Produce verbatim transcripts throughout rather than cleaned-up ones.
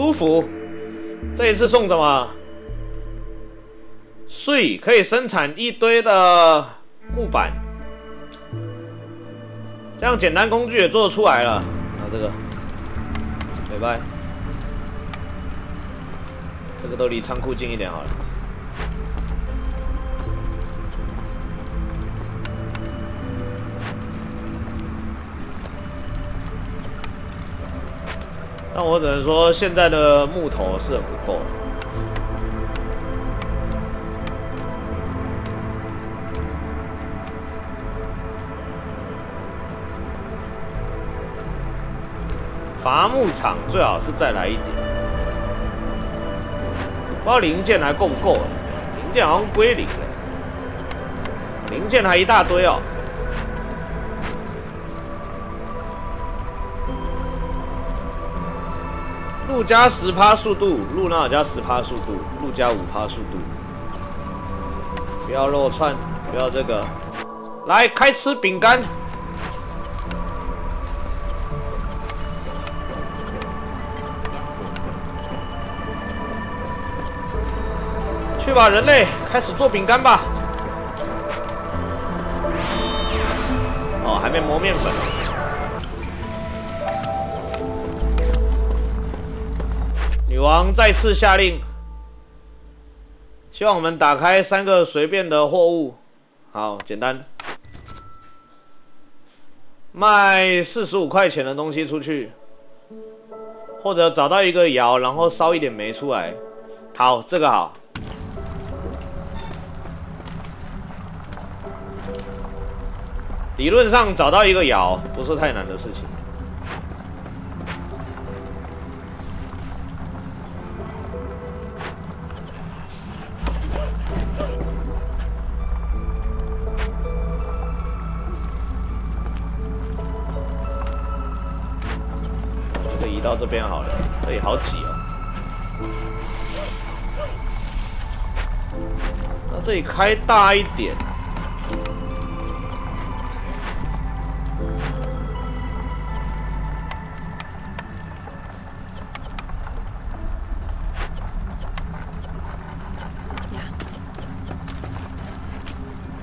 舒服。这一次送什么？税可以生产一堆的木板，这样简单工具也做出来了。拿这个，拜拜。这个都离仓库近一点好了。但我只能说，现在的木头是很不够的。 伐木场最好是再来一点，不知道零件还够不够、啊？零件好像归零了，零件还一大堆哦。路加十趴速度，路那加十趴速度，路加五趴速度。不要肉串，不要这个，来开吃饼干。 去吧，人类，开始做饼干吧。哦，还没磨面粉。女王再次下令，希望我们打开三个随便的货物。好，简单。卖四十五块钱的东西出去，或者找到一个窑，然后烧一点煤出来。好，这个好。 理论上找到一个窑不是太难的事情。这个移到这边好了，这里好挤哦。那这里开大一点。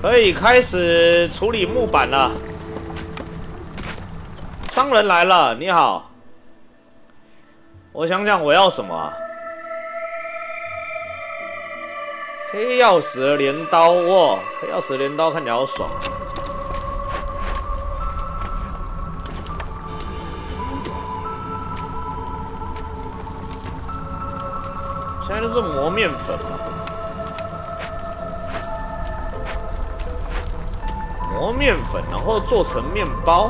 可以开始处理木板了。商人来了，你好。我想想，我要什么、啊？黑曜石的镰刀哦，黑曜石的镰刀看起来好爽。现在就是磨面粉嘛。 磨面粉，然后做成面包。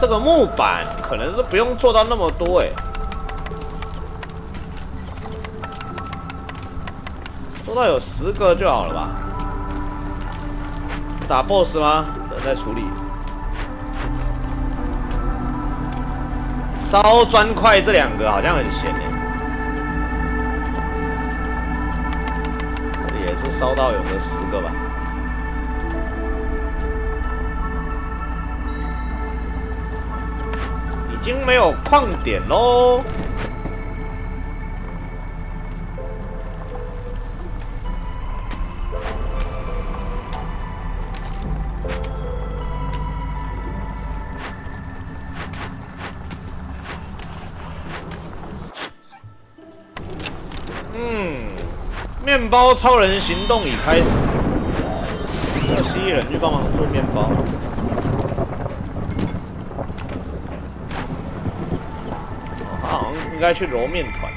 这个木板可能是不用做到那么多哎、欸，做到有十个就好了吧？打 boss 吗？等再处理。烧砖块这两个好像很闲哎、欸。 是烧到有个十个吧，已经没有矿点喽。嗯。 面包超人行动已开始，要蜥蜴人去帮忙做面包。他好像应该去揉面团。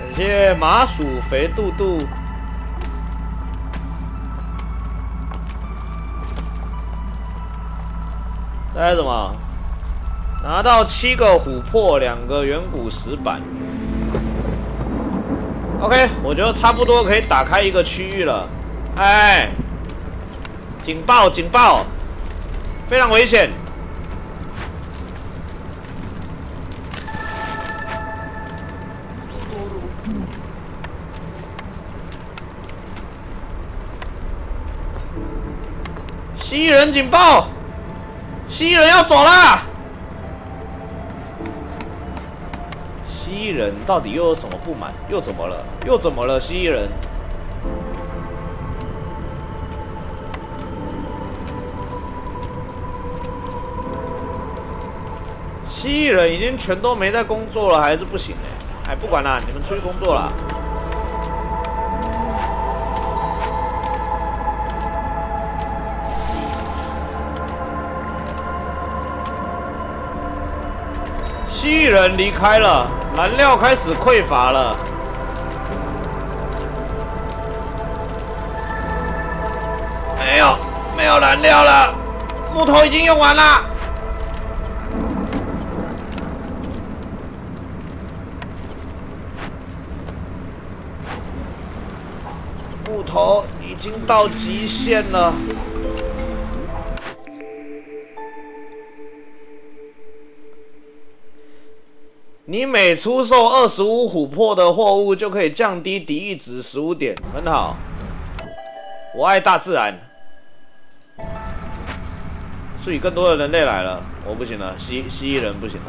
感谢麻薯肥肚肚。大家怎么？拿到七个琥珀，两个远古石板。 OK， 我觉得差不多可以打开一个区域了。哎，警报！警报！非常危险！蜥蜴人警报！蜥蜴人要走啦！蜥蜴人到底又有什么不满？又怎么了？又怎么了？蜥蜴人？ 蜥蜴人已经全都没在工作了，还是不行哎、欸！哎，不管啦，你们出去工作啦。蜥蜴人离开了，燃料开始匮乏了。没有，没有燃料了，木头已经用完了。 头已经到极限了，你每出售二十五琥珀的货物就可以降低敌意值十五点，很好。我爱大自然，所以更多的人类来了，我不行了，蜥蜥蜴人不行了，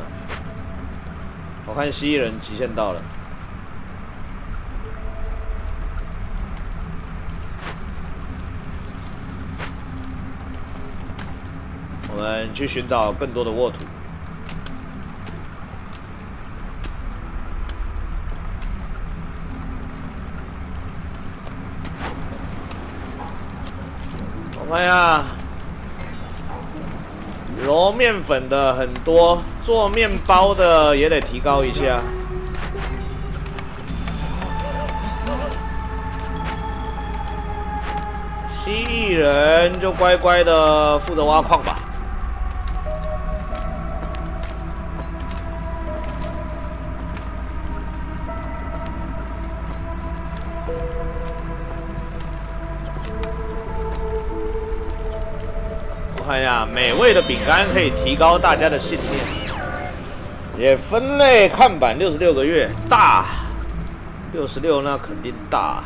我看蜥蜴人极限到了。 我们去寻找更多的沃土。我们呀，揉面粉的很多，做面包的也得提高一下。蜥蜴人就乖乖的负责挖矿吧。 看一下，美味的饼干可以提高大家的信念，也分类看板六十六个月大，六十六那肯定大。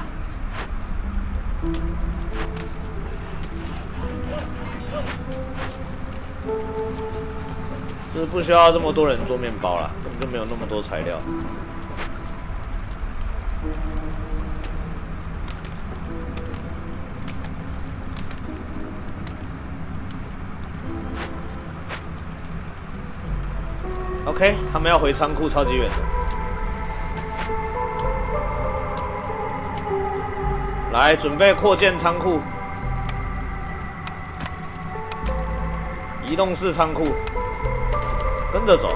就是不需要这么多人做面包啦，根本就没有那么多材料。 OK， 他们要回仓库，超级远的。来，准备扩建仓库，移动式仓库，跟着走。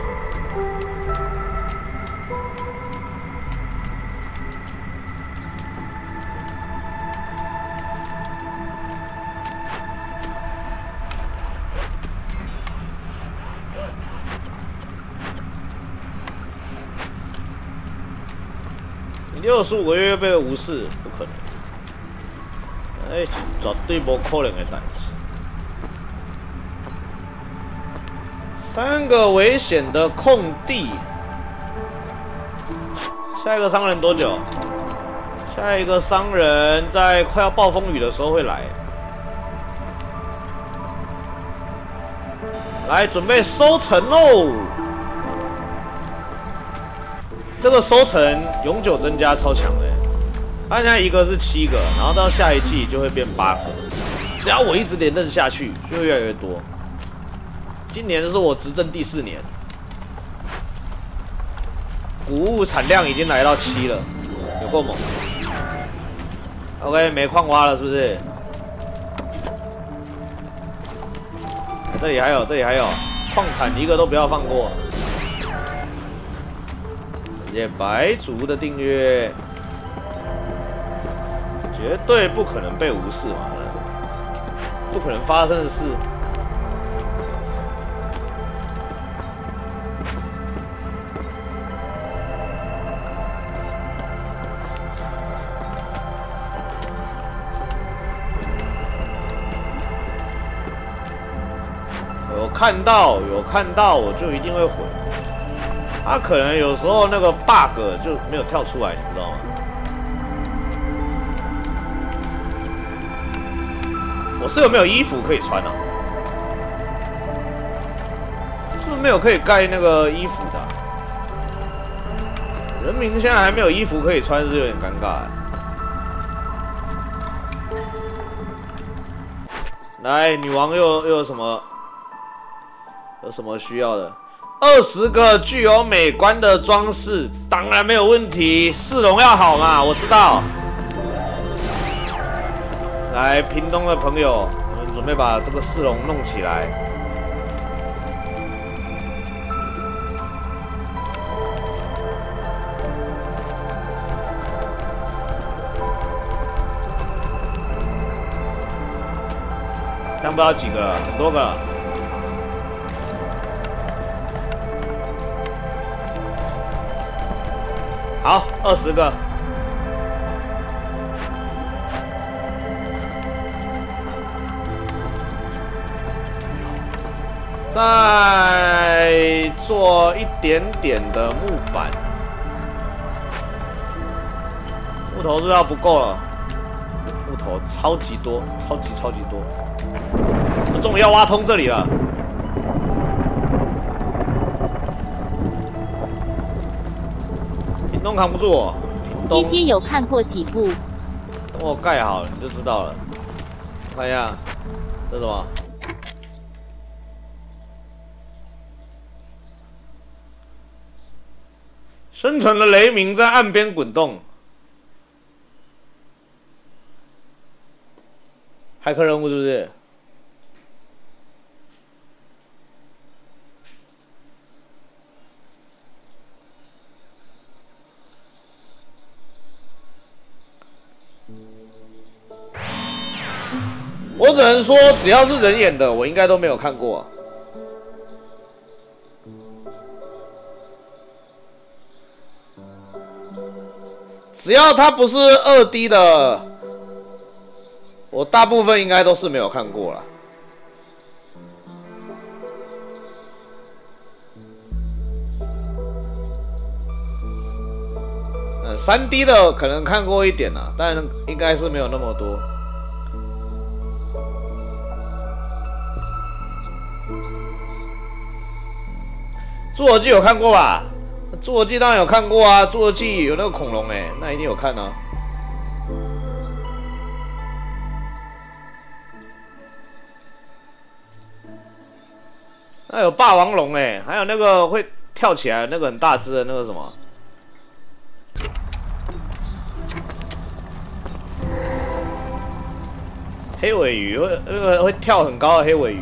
六十五个月被无视，不可能！哎、欸，绝对不可能的代志。三个危险的空地。下一个商人多久？下一个商人在快要暴风雨的时候会来。来，准备收成喽！ 这个收成永久增加超强的，它现在一个是七个，然后到下一季就会变八个。只要我一直连任下去，就会越来越多。今年是我执政第四年，谷物产量已经来到七了，有够猛。OK， 没矿挖了是不是？这里还有，这里还有，矿产一个都不要放过。 也白族的订阅，绝对不可能被无视嘛，不可能发生的事。有看到，有看到，我就一定会回。 他可能有时候那个 bug 就没有跳出来，你知道吗？我是有没有衣服可以穿啊？是不是没有可以盖那个衣服的、啊？人民现在还没有衣服可以穿，是有点尴尬、欸。来，女王又又有什么？有什么需要的？二十个具有美观的装饰，当然没有问题。市容要好嘛，我知道。来，屏东的朋友，我们准备把这个市容弄起来。这样不知道几个了，很多个了。 好，二十个。再做一点点的木板，木头是要不够了，木头超级多，超级超级多。我们终于要挖通这里了。 都扛不住我。姐姐有看过几部？等我盖好了你就知道了。看一下，这是什么？深沉的雷鸣在岸边滚动。骇客任务是不是？ 我只能说，只要是人演的，我应该都没有看过、啊。只要它不是二 D 的，我大部分应该都是没有看过啦。嗯， 三 D 的可能看过一点啦、啊，但应该是没有那么多。 侏罗纪有看过吧？侏罗纪当然有看过啊，侏罗纪有那个恐龙哎、欸，那一定有看啊。那有霸王龙哎、欸，还有那个会跳起来那个很大只的那个什么？黑尾鱼会那个会跳很高的黑尾鱼。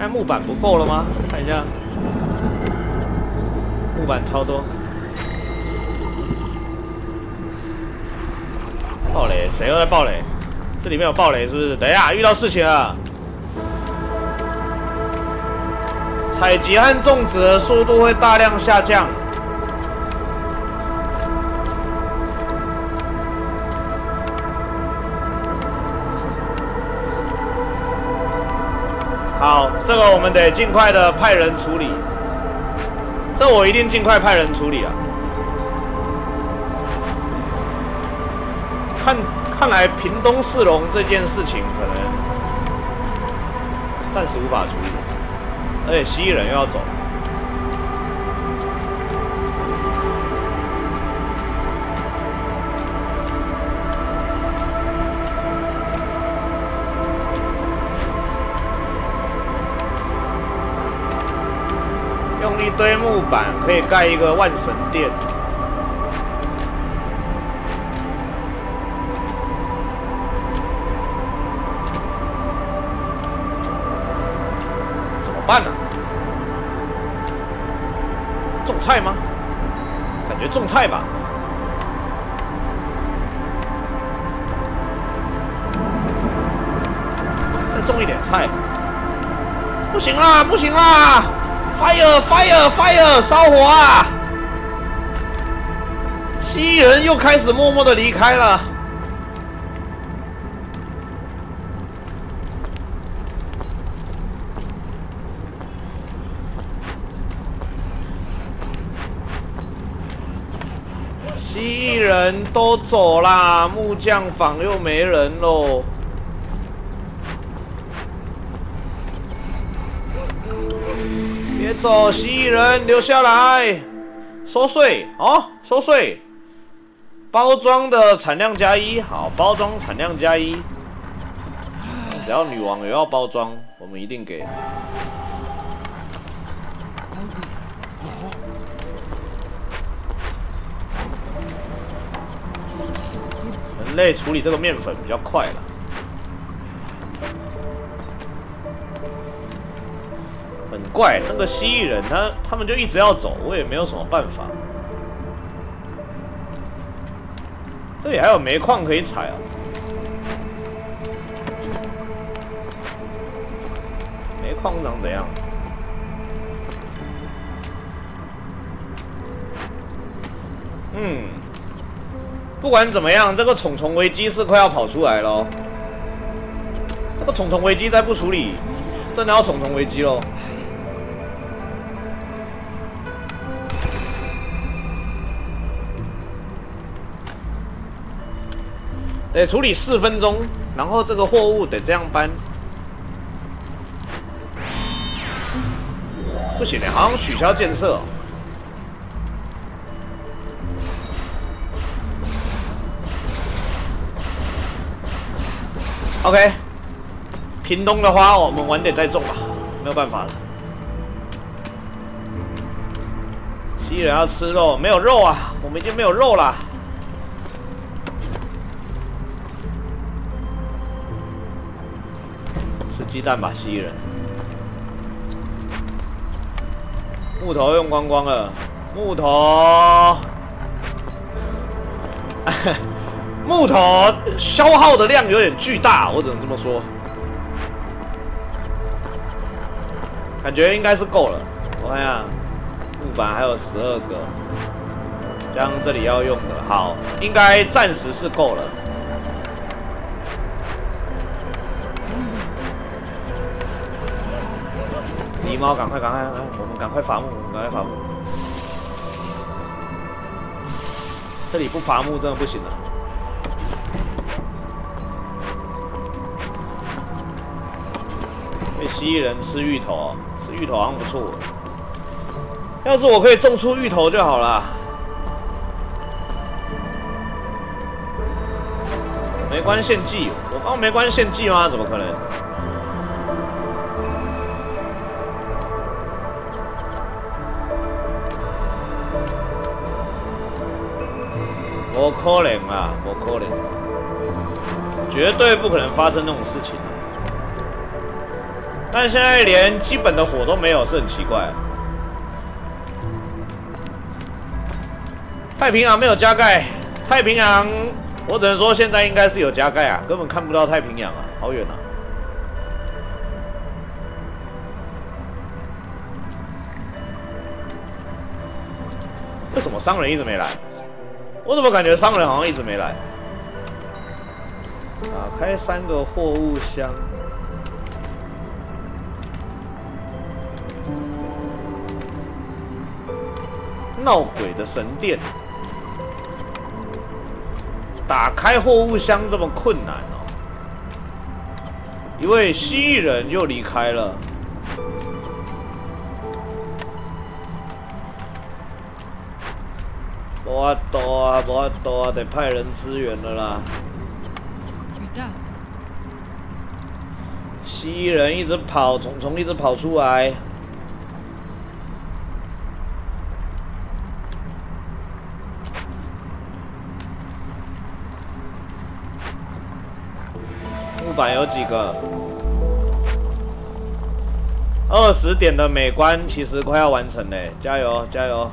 哎，木板不够了吗？看一下，木板超多。爆雷，谁又在爆雷？这里面有爆雷是不是？等一下，遇到事情了。采集和种植的速度会大量下降。好，这个我们得尽快的派人处理。这我一定尽快派人处理啊！看看来屏东市容这件事情可能暂时无法处理，而且蜥蜴人又要走。一堆木板可以盖一个万神殿。怎么办呢、啊？种菜吗？感觉种菜吧。再种一点菜。不行啦，不行啦！ Fire! Fire! Fire! 烧火啊！蜥蜴人又开始默默的离开了。蜥蜴人都走啦，木匠坊又没人喽。别走，蜥蜴人留下来，收税哦，收税。包装的产量加一，好，包装产量加一。只要女王也要包装，我们一定给。 人类处理这个面粉比较快了。很怪，那个蜥蜴人他他们就一直要走，我也没有什么办法。这里还有煤矿可以采啊。煤矿长怎样？ 嗯，不管怎么样，这个虫虫危机是快要跑出来咯。这个虫虫危机再不处理，真的要虫虫危机咯。得处理四分钟，然后这个货物得这样搬。不行嘞，好像取消建设哦。 OK， 屏东的花我们晚点再种吧，没有办法了。蜥蜴人要吃肉，没有肉啊，我们已经没有肉了。吃鸡蛋吧，蜥蜴人。木头用光光了，木头，木头消耗的量有点巨大，我只能这么说。感觉应该是够了。我看一下，木板还有十二个，加上这里要用的，好，应该暂时是够了。狸猫，赶快，赶快，赶快，我们赶快伐木，我们赶快伐木。这里不伐木真的不行了。 被蜥蜴人吃芋头，吃芋头好像不错。要是我可以种出芋头就好了。没关献祭，我刚没关献祭吗？怎么可能？不可能啊，不可能，绝对不可能发生那种事情。 但现在连基本的火都没有，是很奇怪、啊。太平洋没有加盖，太平洋我只能说现在应该是有加盖啊，根本看不到太平洋啊，好远啊！为什么商人一直没来？我怎么感觉商人好像一直没来？打开三个货物箱。 闹鬼的神殿，打开货物箱这么困难哦！一位蜥蜴人又离开了。不啊多啊，不啊多啊，得派人支援了啦。蜥蜴人一直跑，虫虫一直跑出来。 板有几个？二十点的美观其实快要完成嘞，加油加油！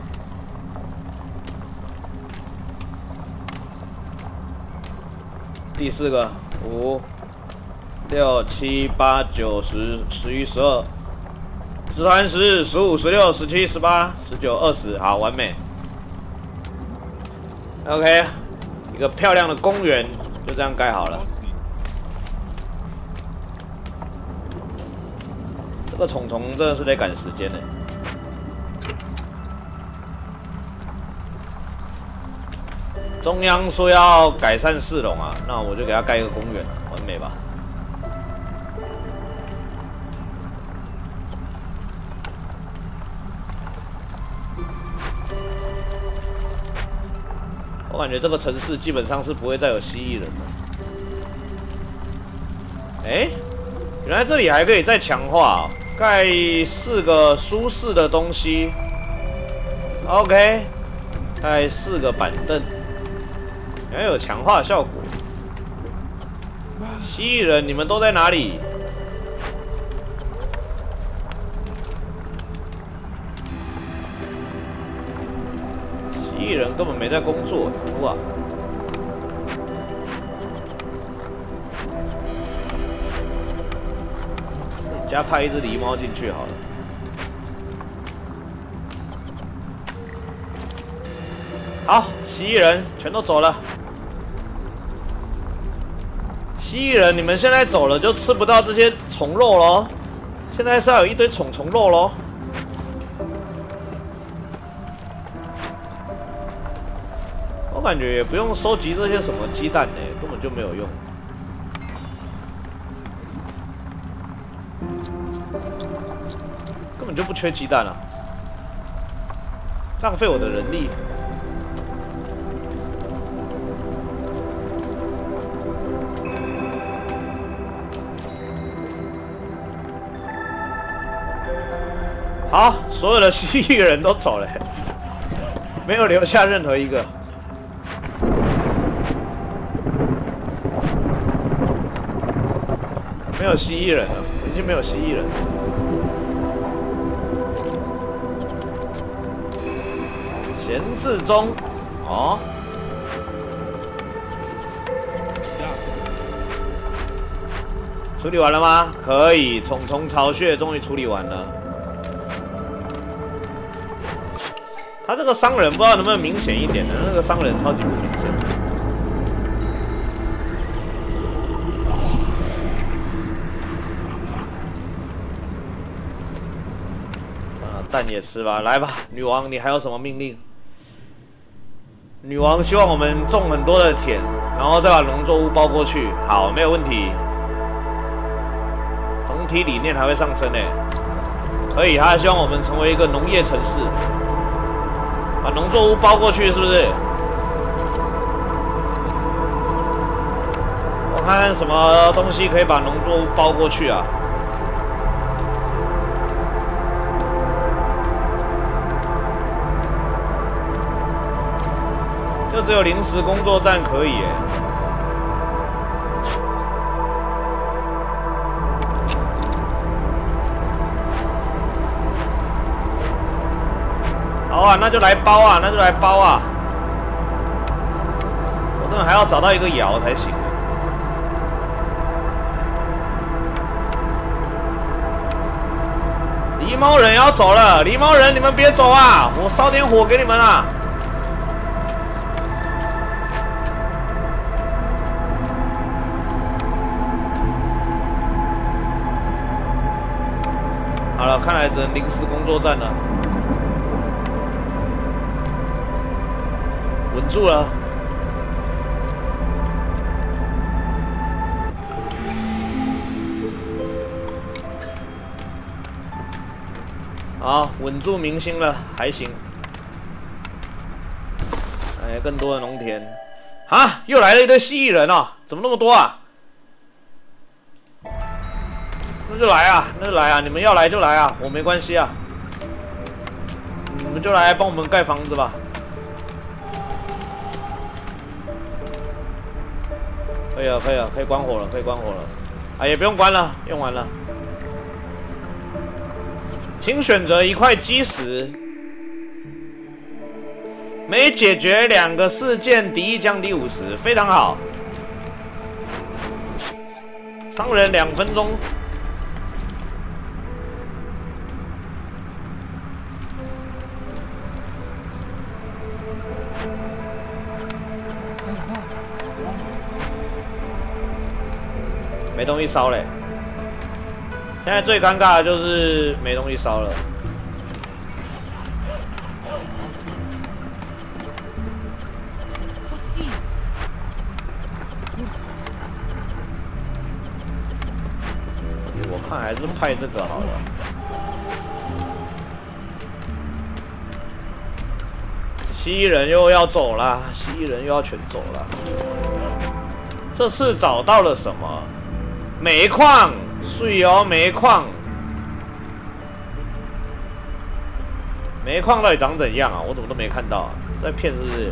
第四个，五、六、七、八、九、十、十一、十二、十三、十四、十五、十六、十七、十八、十九、二十，好，完美。OK， 一个漂亮的公园就这样盖好了。 这个虫虫真的是得赶时间呢。中央说要改善市容啊，那我就给他盖一个公园啊，完美吧？我感觉这个城市基本上是不会再有蜥蜴人了。哎，原来这里还可以再强化、哦。 盖四个舒适的东西 ，OK， 盖四个板凳，要有强化效果。蜥蜴人，你们都在哪里？蜥蜴人根本没在工作，哇！ 加派一只狸猫进去好了。好，蜥蜴人全都走了。蜥蜴人，你们现在走了就吃不到这些虫肉喽。现在是要有一堆虫虫肉喽。我感觉也不用收集这些什么鸡蛋呢、欸，根本就没有用。 根本就不缺鸡蛋了、啊，浪费我的人力。好，所有的蜥蜴人都走了、欸，没有留下任何一个。 没有蜥蜴人了，已经没有蜥蜴人了。闲置中，哦，处理完了吗？可以，虫虫巢穴终于处理完了。他这个商人不知道能不能明显一点呢？那个商人超级不明显。 蛋也吃吧，来吧，女王，你还有什么命令？女王希望我们种很多的田，然后再把农作物包过去。好，没有问题。总体理念还会上升诶，可以。她希望我们成为一个农业城市，把农作物包过去，是不是？我看看什么东西可以把农作物包过去啊？ 就只有临时工作站可以耶。好啊，那就来包啊，那就来包啊！我真的还要找到一个窑才行。狸猫人要走了，狸猫人你们别走啊！我烧点火给你们啊！ 好了，看来只能临时工作站了。稳住了。好，稳住民心了，还行。哎，更多的农田。啊，又来了一堆蜥蜴人哦，怎么那么多啊？ 那就来啊，那就来啊！你们要来就来啊，我没关系啊。你们就来帮我们盖房子吧。可以了，可以了，可以关火了，可以关火了。啊，也不用关了，用完了。请选择一块基石。每解决两个事件，敌意降低五十，非常好。商人两分钟。 没东西烧嘞，现在最尴尬的就是没东西烧了。For sea 看还是派这个好了。蜥蜴人又要走了，蜥蜴人又要全走了。这次找到了什么？煤矿，水哦，煤矿。煤矿到底长怎样啊？我怎么都没看到啊？是在骗是不是？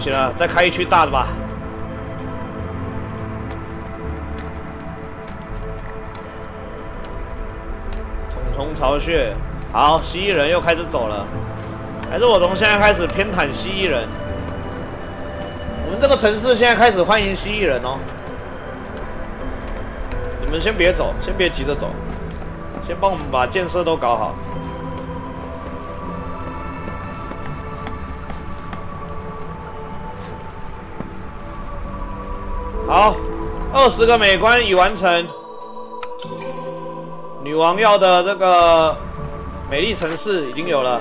行了，再开一区大的吧。重重巢穴，好，蜥蜴人又开始走了。还是我从现在开始偏袒蜥蜴人。我们这个城市现在开始欢迎蜥蜴人哦。你们先别走，先别急着走，先帮我们把建设都搞好。 好，二十个美观已完成。女王要的这个美丽城市已经有了。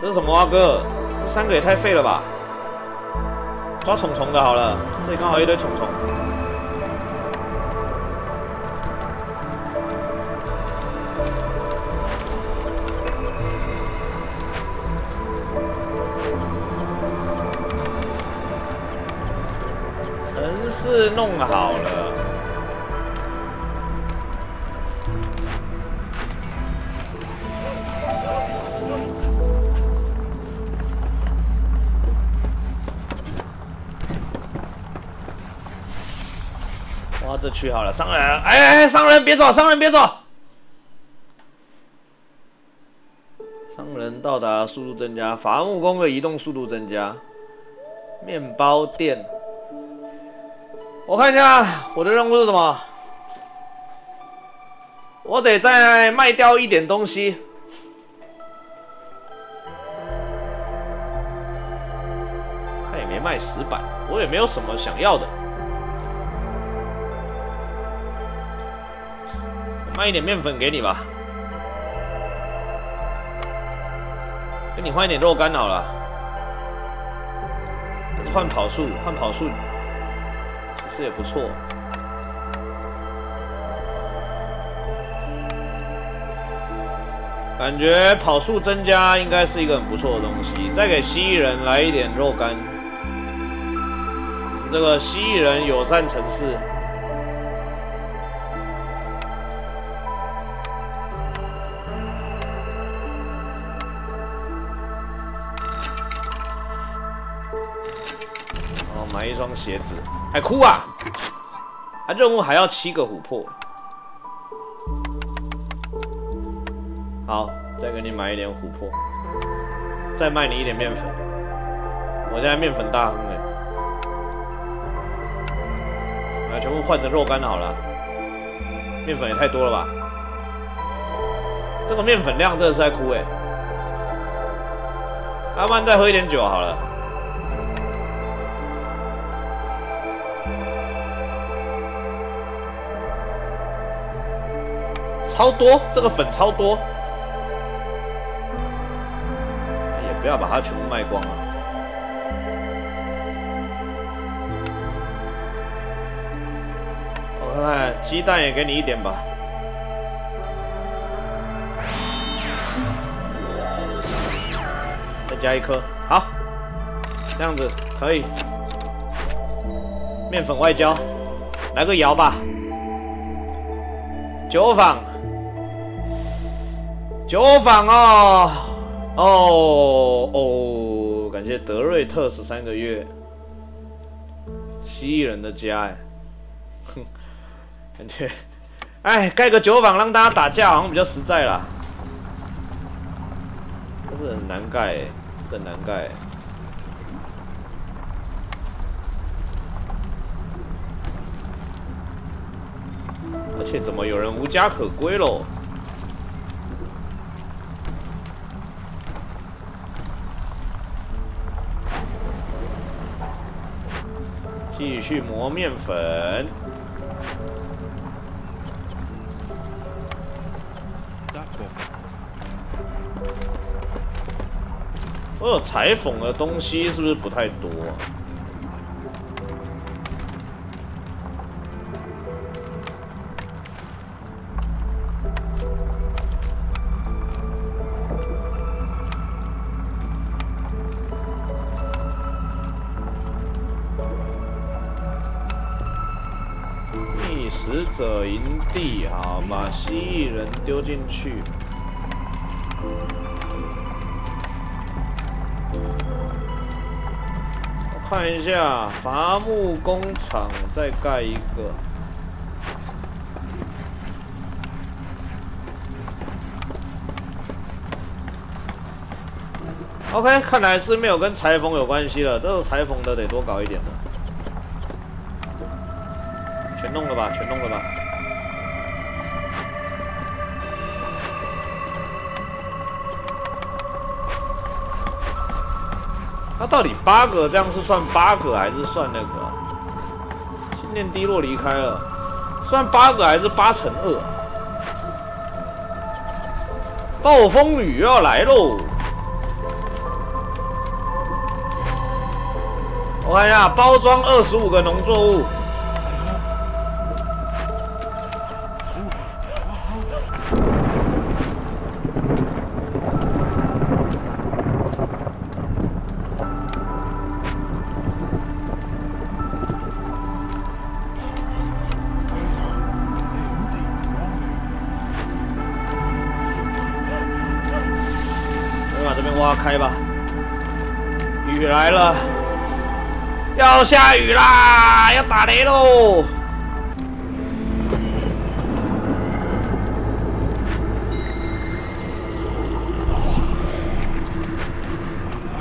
这是什么啊，哥？这三个也太废了吧！抓虫虫的好了，这里刚好一堆虫虫。是弄好了，哇，这区好了，商人，哎哎哎，商人别走，商人别走，商人到达速度增加，伐木工的移动速度增加，面包店。 我看一下我的任务是什么，我得再卖掉一点东西。他也没卖石板，我也没有什么想要的。我卖一点面粉给你吧，给你换一点肉干好了。还是换跑速，换跑速。 这也不错。感觉跑速增加应该是一个很不错的东西。再给蜥蜴人来一点肉干。这个蜥蜴人友善城市。哦，买一双鞋子。 还哭啊！啊，任务还要七个琥珀。好，再给你买一点琥珀，再卖你一点面粉。我现在面粉大亨哎！啊，全部换成肉干好了。面粉也太多了吧？这个面粉量真的是在哭哎！阿曼再喝一点酒好了。 超多，这个粉超多，也不要把它全部卖光啊！我看看，鸡蛋也给你一点吧。再加一颗，好，这样子可以。面粉外交，来个摇吧。酒坊。 酒坊哦，哦哦，感谢德瑞特十三个月，蜥蜴人的家哎，哼，感觉，哎，盖个酒坊让大家打架好像比较实在啦，但是很难盖，这个难盖。 而且怎么有人无家可归喽？继续磨面粉。我有裁缝的东西是不是不太多啊？觅食者营地，好，把蜥蜴人丢进去。 看一下伐木工厂，再盖一个。OK， 看来是没有跟裁缝有关系了，这个裁缝的得多搞一点了。全弄了吧，全弄了吧。那、啊、到底八个这样是算八个还是算那个、啊？心念低落离开了，算八个还是八乘二、啊？暴风雨要来喽！我看一下，包装二十五个农作物。开吧，雨来了，要下雨啦，要打雷喽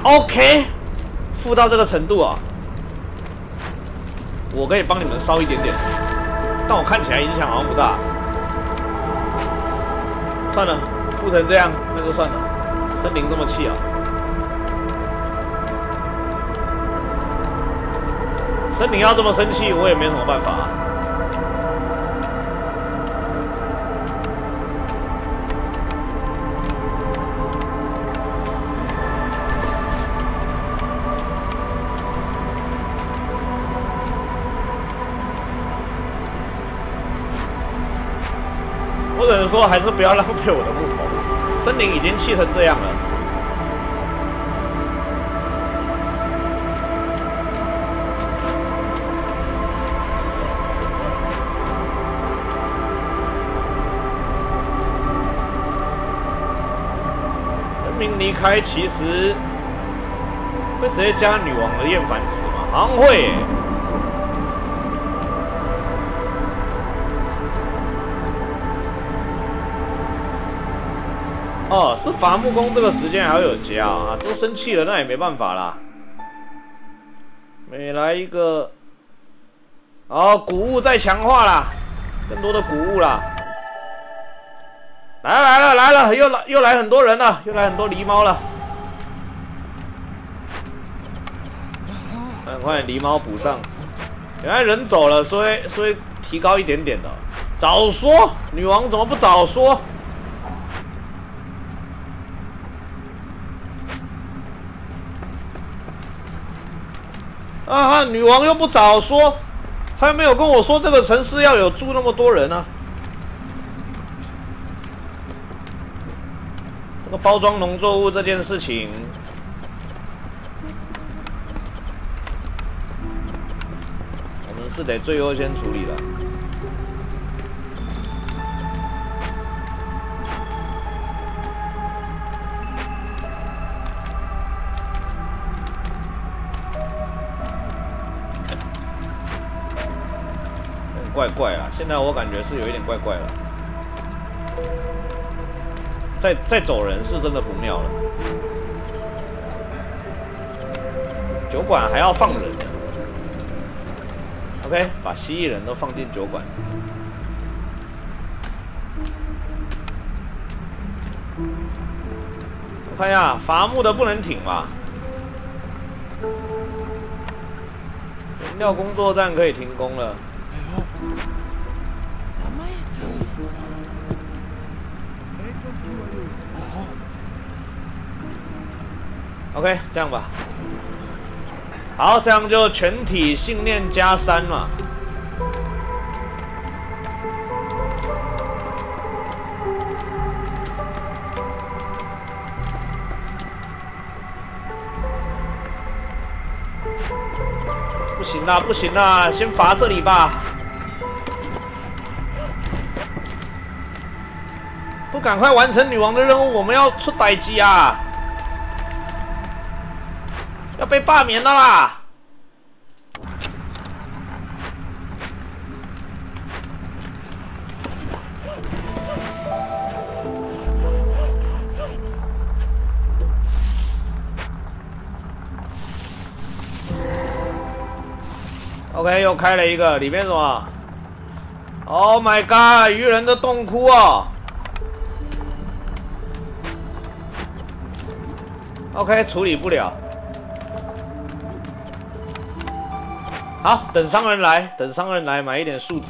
！OK， 负到这个程度啊，我可以帮你们烧一点点，但我看起来影响好像不大。算了，负成这样，那就算了。森林这么气啊！ 森林要这么生气，我也没什么办法、啊。我只能说，还是不要浪费我的木头。森林已经气成这样了。 离开其实会直接加女王的厌烦值吗？好像会、欸。哦，是伐木工这个时间还会有加啊，都生气了那也没办法啦。每来一个，哦，谷物再强化啦，更多的谷物啦。 来了来了来了，又来又来很多人了，又来很多狸猫了。很快狸猫补上，原来人走了，所以所以提高一点点的。早说，女王怎么不早说？啊哈，女王又不早说，她又没有跟我说这个城市要有住那么多人啊。 包装农作物这件事情，我们是得最优先处理的。怪怪啊，现在我感觉是有一点怪怪了。 再再走人是真的不妙了。酒馆还要放人呢。OK， 把蜥蜴人都放进酒馆。我看一下，伐木的不能停嘛。燃料工作站可以停工了。OK， 这样吧。好，这样就全体信念加三嘛。不行啦，不行啦，先罚这里吧。不赶快完成女王的任务，我们要出代志啊！ 要被罢免了啦！OK， 又开了一个，里面什么 ？Oh my god！ 鱼人的洞窟哦。OK， 处理不了。 好，等商人来，等商人来买一点树脂。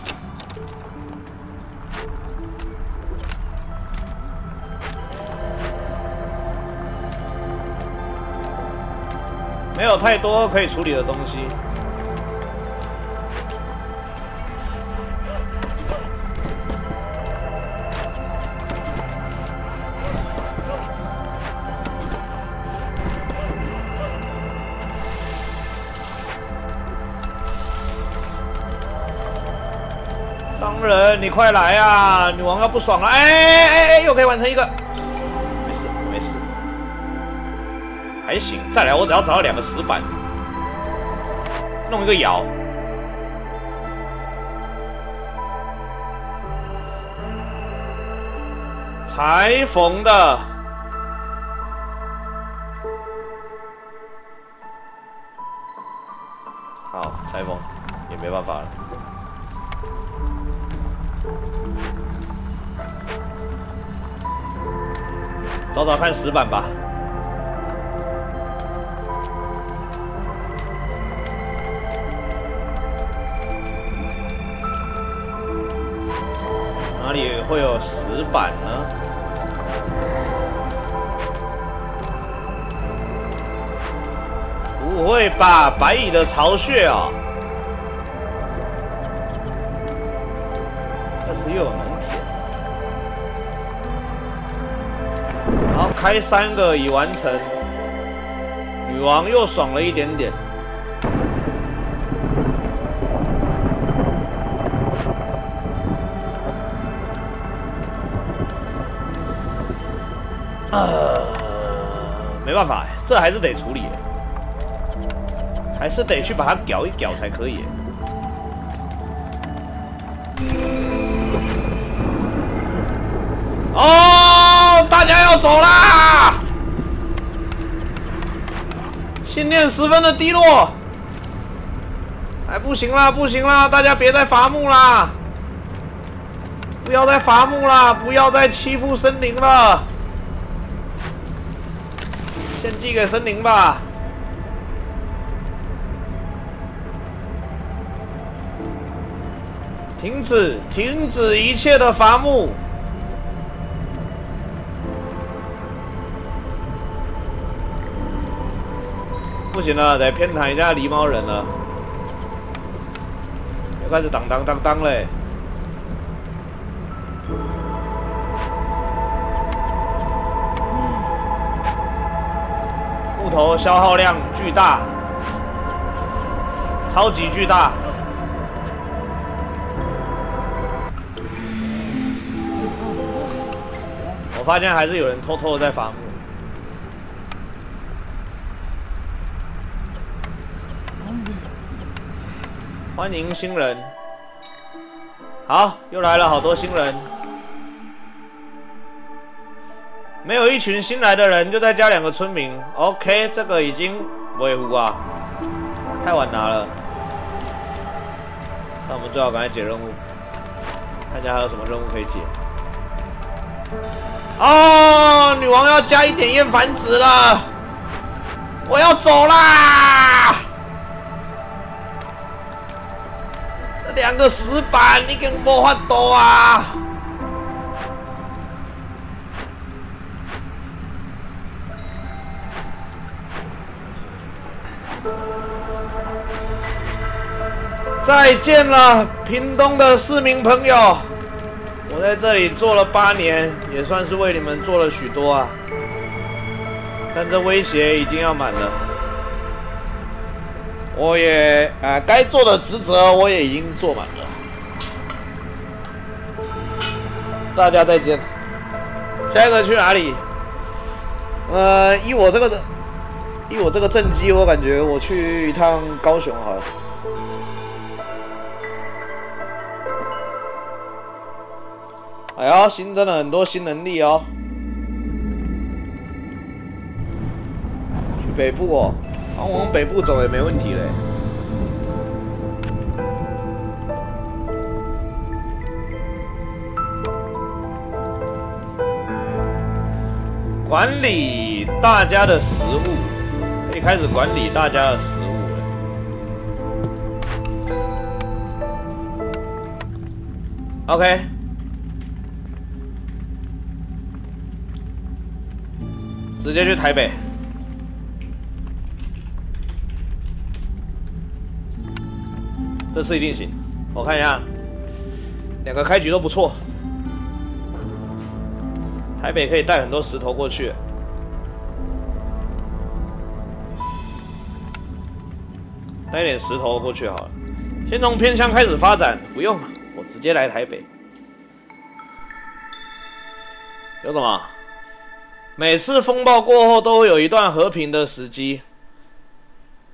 没有太多可以处理的东西。人，你快来啊！女王要不爽了，哎哎哎，又可以完成一个，没事没事，还行。再来，我只要找到两个石板，弄一个窑。裁缝的，好，裁缝也没办法了。 找找看石板吧。哪里会有石板呢？不会吧，白蚁的巢穴啊、哦！但是又有农田。 好，开三个已完成，女王又爽了一点点。呃，没办法，这还是得处理，还是得去把它搅一搅才可以。 大家要走啦！信念十分的低落，哎，不行啦，不行啦！大家别再伐木啦，不要再伐木啦，不要再欺负森林了，献祭给森林吧。 停止，停止一切的伐木。 不行了，得偏袒一下狸猫人了。又开始当当当当嘞！木头消耗量巨大，超级巨大。我发现还是有人偷偷的在伐木。 欢迎新人，好，又来了好多新人。没有一群新来的人，就再加两个村民。OK， 这个已经尾胡啊，太晚拿了。那我们最好赶快解任务，看一下还有什么任务可以解。哦，女王要加一点验繁殖了，我要走啦！ 两个石板已经无法度啊！再见了，屏东的市民朋友！我在这里做了八年，也算是为你们做了许多啊。但这威胁已经要满了，我也啊，该做的职责我也已经做满了。大家再见。下一个去哪里？呃，依我这个的，依我这个政绩，我感觉我去一趟高雄好了。 哎呦，新增了很多新能力哦！去北部哦，啊，往北部走也没问题嘞。管理大家的食物，可以开始管理大家的食物。 OK， 直接去台北。这次一定行，我看一下，两个开局都不错。台北可以带很多石头过去。带点石头过去好了，先从偏乡开始发展，不用了。 直接来台北，有什么？每次风暴过后，都会有一段和平的时机，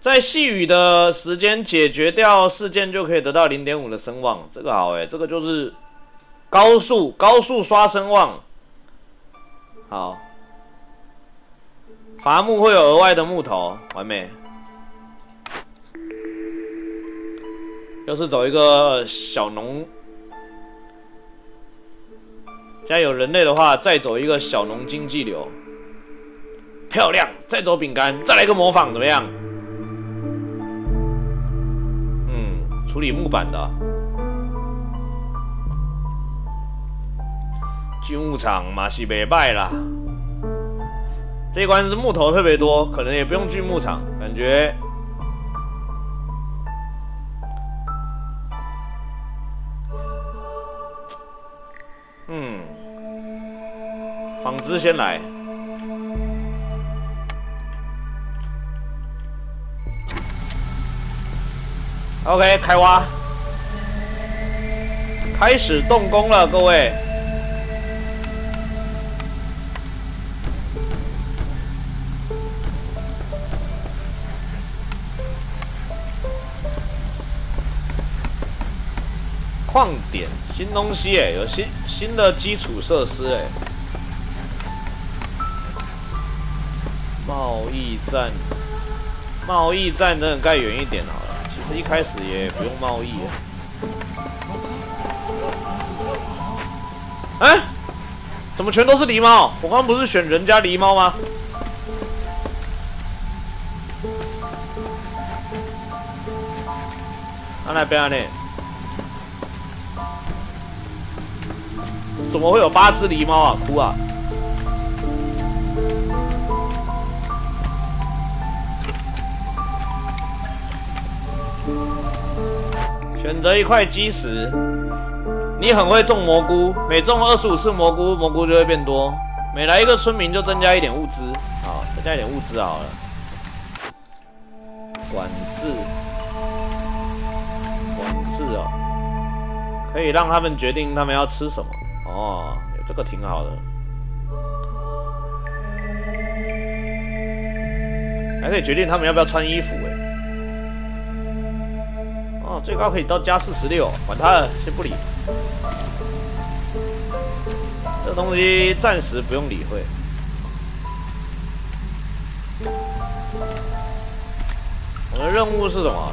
在细雨的时间解决掉事件，就可以得到 零点五 的声望。这个好哎、欸，这个就是高速高速刷声望。好，伐木会有额外的木头，完美。 又是走一个小农，加有人类的话，再走一个小农经济流，漂亮！再走饼干，再来一个模仿，怎么样？嗯，处理木板的，军务厂嘛是袂歹啦。这一关是木头特别多，可能也不用锯木厂，感觉。 嗯，纺织先来。OK， 开挖，开始动工了，各位。矿点。 新东西哎、欸，有新新的基础设施哎、欸，贸易站，贸易站真的盖远一点好了。其实一开始也不用贸易、欸。哎、欸，怎么全都是狸猫？我刚不是选人家狸猫吗？啊那边呢？ 怎么会有八只狸猫啊？哭啊！选择一块基石，你很会种蘑菇，每种二十五次蘑菇，蘑菇就会变多。每来一个村民就增加一点物资，好，增加一点物资好了。管制，管制哦，可以让他们决定他们要吃什么。 哦，这个挺好的，还可以决定他们要不要穿衣服哎。哦，最高可以到加四十六，管他了，先不理。这东西暂时不用理会。我的任务是什么？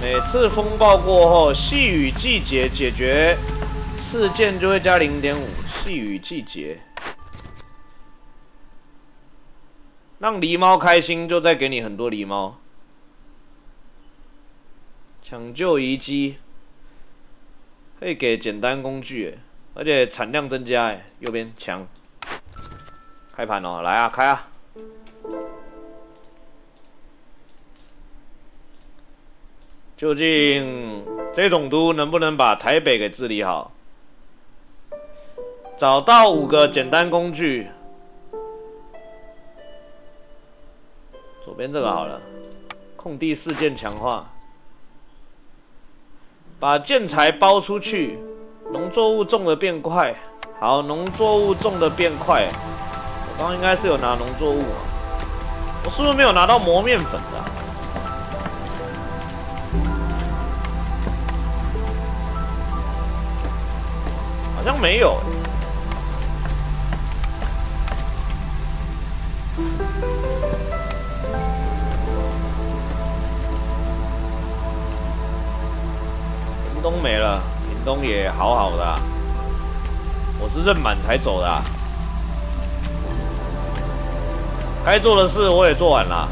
每次风暴过后，细雨季节解决。 事件就会加 零点五， 细雨季节，让狸猫开心，就再给你很多狸猫。抢救遗迹，可以给简单工具，而且产量增加。哎，右边墙，开盘哦，来啊，开啊！究竟这种都能不能把台北给治理好？找到五个简单工具。左边这个好了，空地事件强化，把建材包出去，农作物种的变快。好，农作物种的变快。我刚刚应该是有拿农作物，我是不是没有拿到磨面粉的、啊？ 好像没有、欸。屏东没了，屏东也好好的、啊，我是任满才走的、啊。该做的事我也做完了、啊。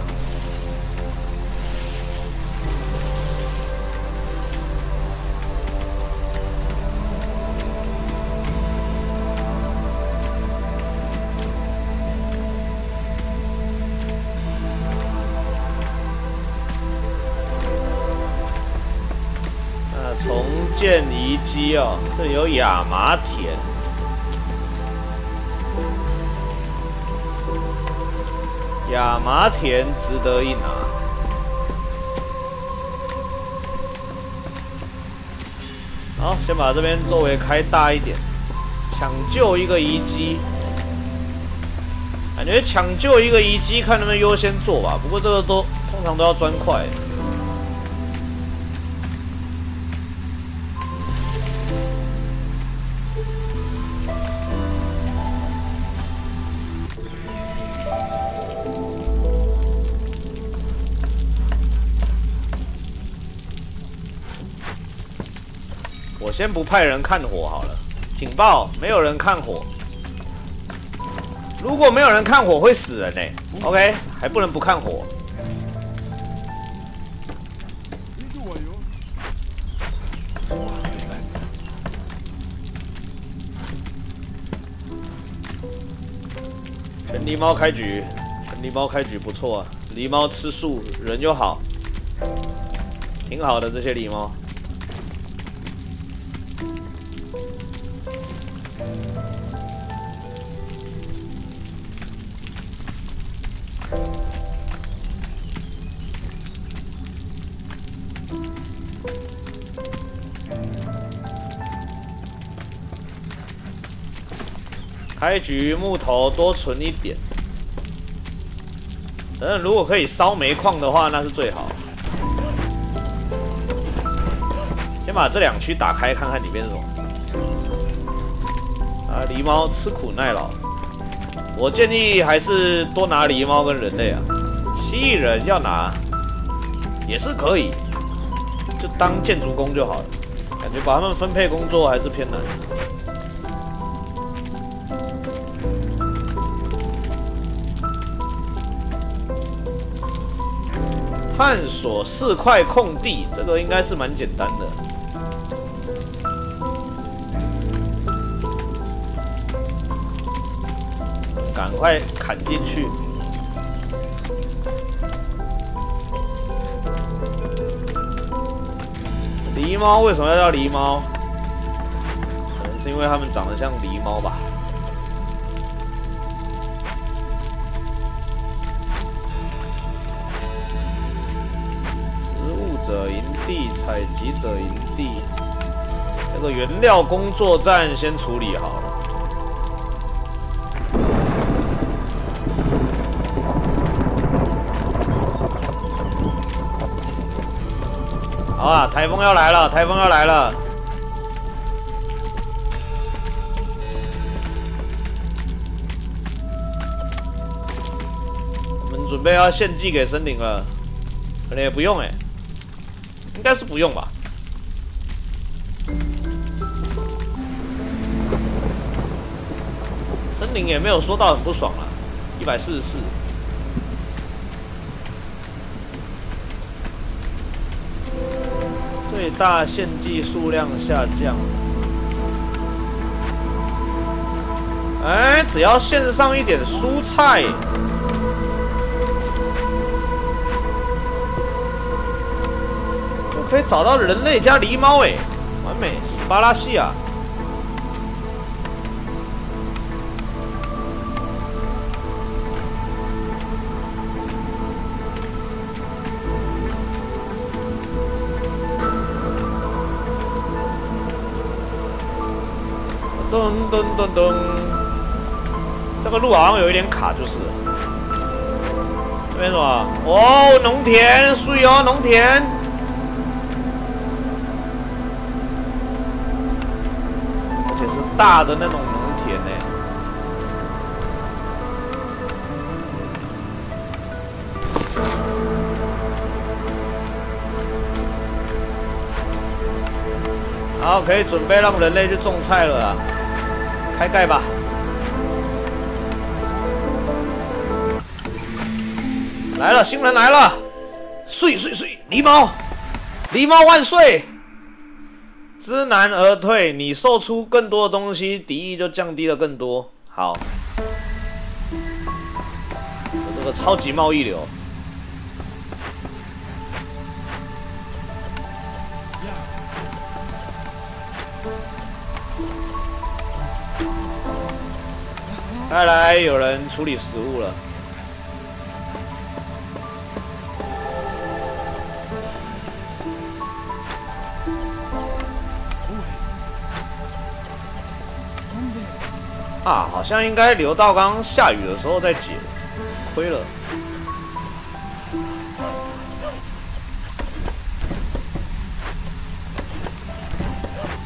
建遗迹哦，这里有亚麻田。亚麻田值得一拿。好，先把这边周围开大一点，抢救一个遗迹。感觉抢救一个遗迹，看能不能优先做吧。不过这个都通常都要砖块。 先不派人看火好了，警报，没有人看火。如果没有人看火，会死人呢、欸。OK， 还不能不看火。全狸猫开局，全狸猫开局不错啊，狸猫吃素，人又好，挺好的这些狸猫。 开局木头多存一点，等等，如果可以烧煤矿的话，那是最好。先把这两区打开，看看里面是什么。啊，狸猫吃苦耐劳，我建议还是多拿狸猫跟人类啊，蜥蜴人要拿也是可以，就当建筑工就好了。感觉把他们分配工作还是偏难。 探索四块空地，这个应该是蛮简单的。赶快砍进去！狸猫为什么要叫狸猫？可能是因为它们长得像狸猫吧。 者营地，采集者营地，这个原料工作站先处理好了。好啊，台风要来了，台风要来了。我们准备要献祭给神灵了，可能也不用哎、欸。 应该是不用吧。森林也没有说到很不爽啦， 一百四十四。最大献祭数量下降。哎，只要献上一点蔬菜。可以找到人类加狸猫，哎，完美，斯巴拉西啊！咚咚咚咚，这个路好像有一点卡，就是。 这边什么？哦，农田，水哦，农田。而且是大的那种农田呢。好，可以准备让人类去种菜了啦，开盖吧。 来了，新人来了！睡睡睡，狸猫，狸猫万岁！知难而退，你售出更多的东西，敌意就降低了更多。好，这个超级贸易流。看来有人处理食物了。 啊，好像应该留到刚刚下雨的时候再解，亏了。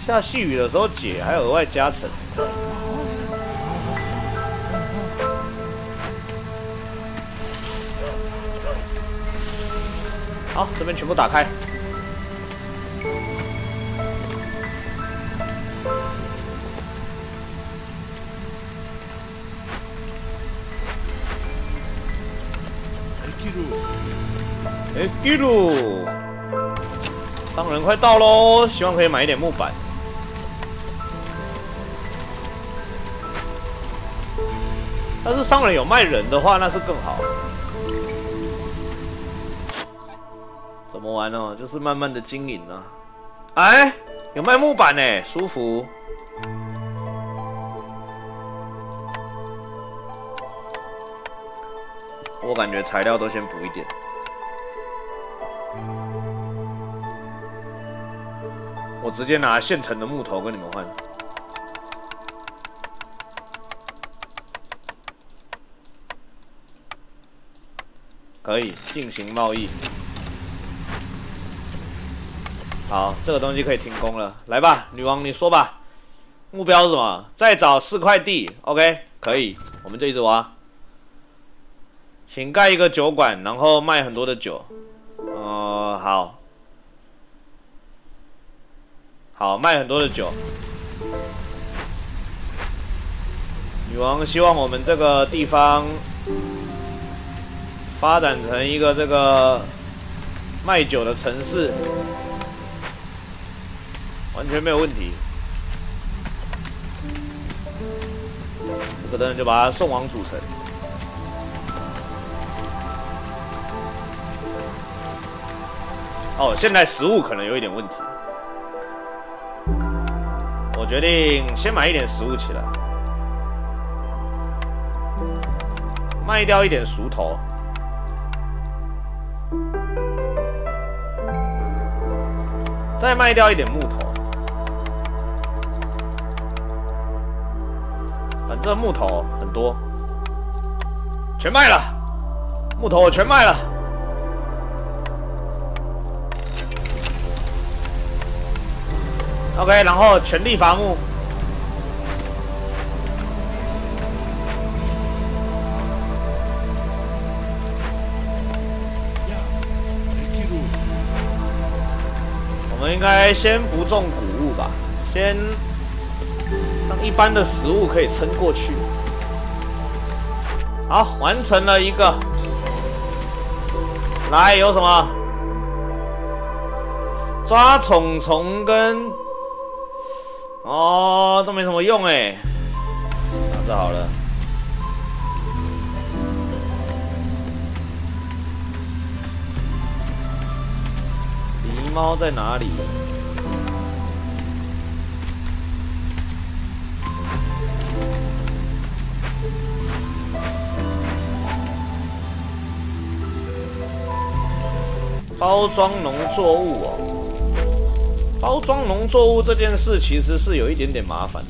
下细雨的时候解还有额外加成。好，这边全部打开。 哎，记住，商人快到喽，希望可以买一点木板。但是商人有卖人的话，那是更好。怎么玩呢？就是慢慢的经营啊。哎，有卖木板哎，舒服。 我感觉材料都先补一点。我直接拿现成的木头跟你们换。可以进行贸易。好，这个东西可以停工了。来吧，女王，你说吧，目标是什么？再找四块地。OK， 可以，我们就一直挖。 请盖一个酒馆，然后卖很多的酒。呃，好，好卖很多的酒。女王希望我们这个地方发展成一个这个卖酒的城市，完全没有问题。这个等等就把它送往主城。 哦，现在食物可能有一点问题，我决定先买一点食物起来，卖掉一点熟头。再卖掉一点木头，反正木头很多，全卖了，木头我全卖了。 OK， 然后全力伐木。我们应该先不种谷物吧，先让一般的食物可以撑过去。好，完成了一个。来，有什么？抓虫虫跟。 哦，都没什么用哎，拿着好了。狸猫在哪里？包装农作物哦，包装农作物这件事其实是有一点点麻烦的。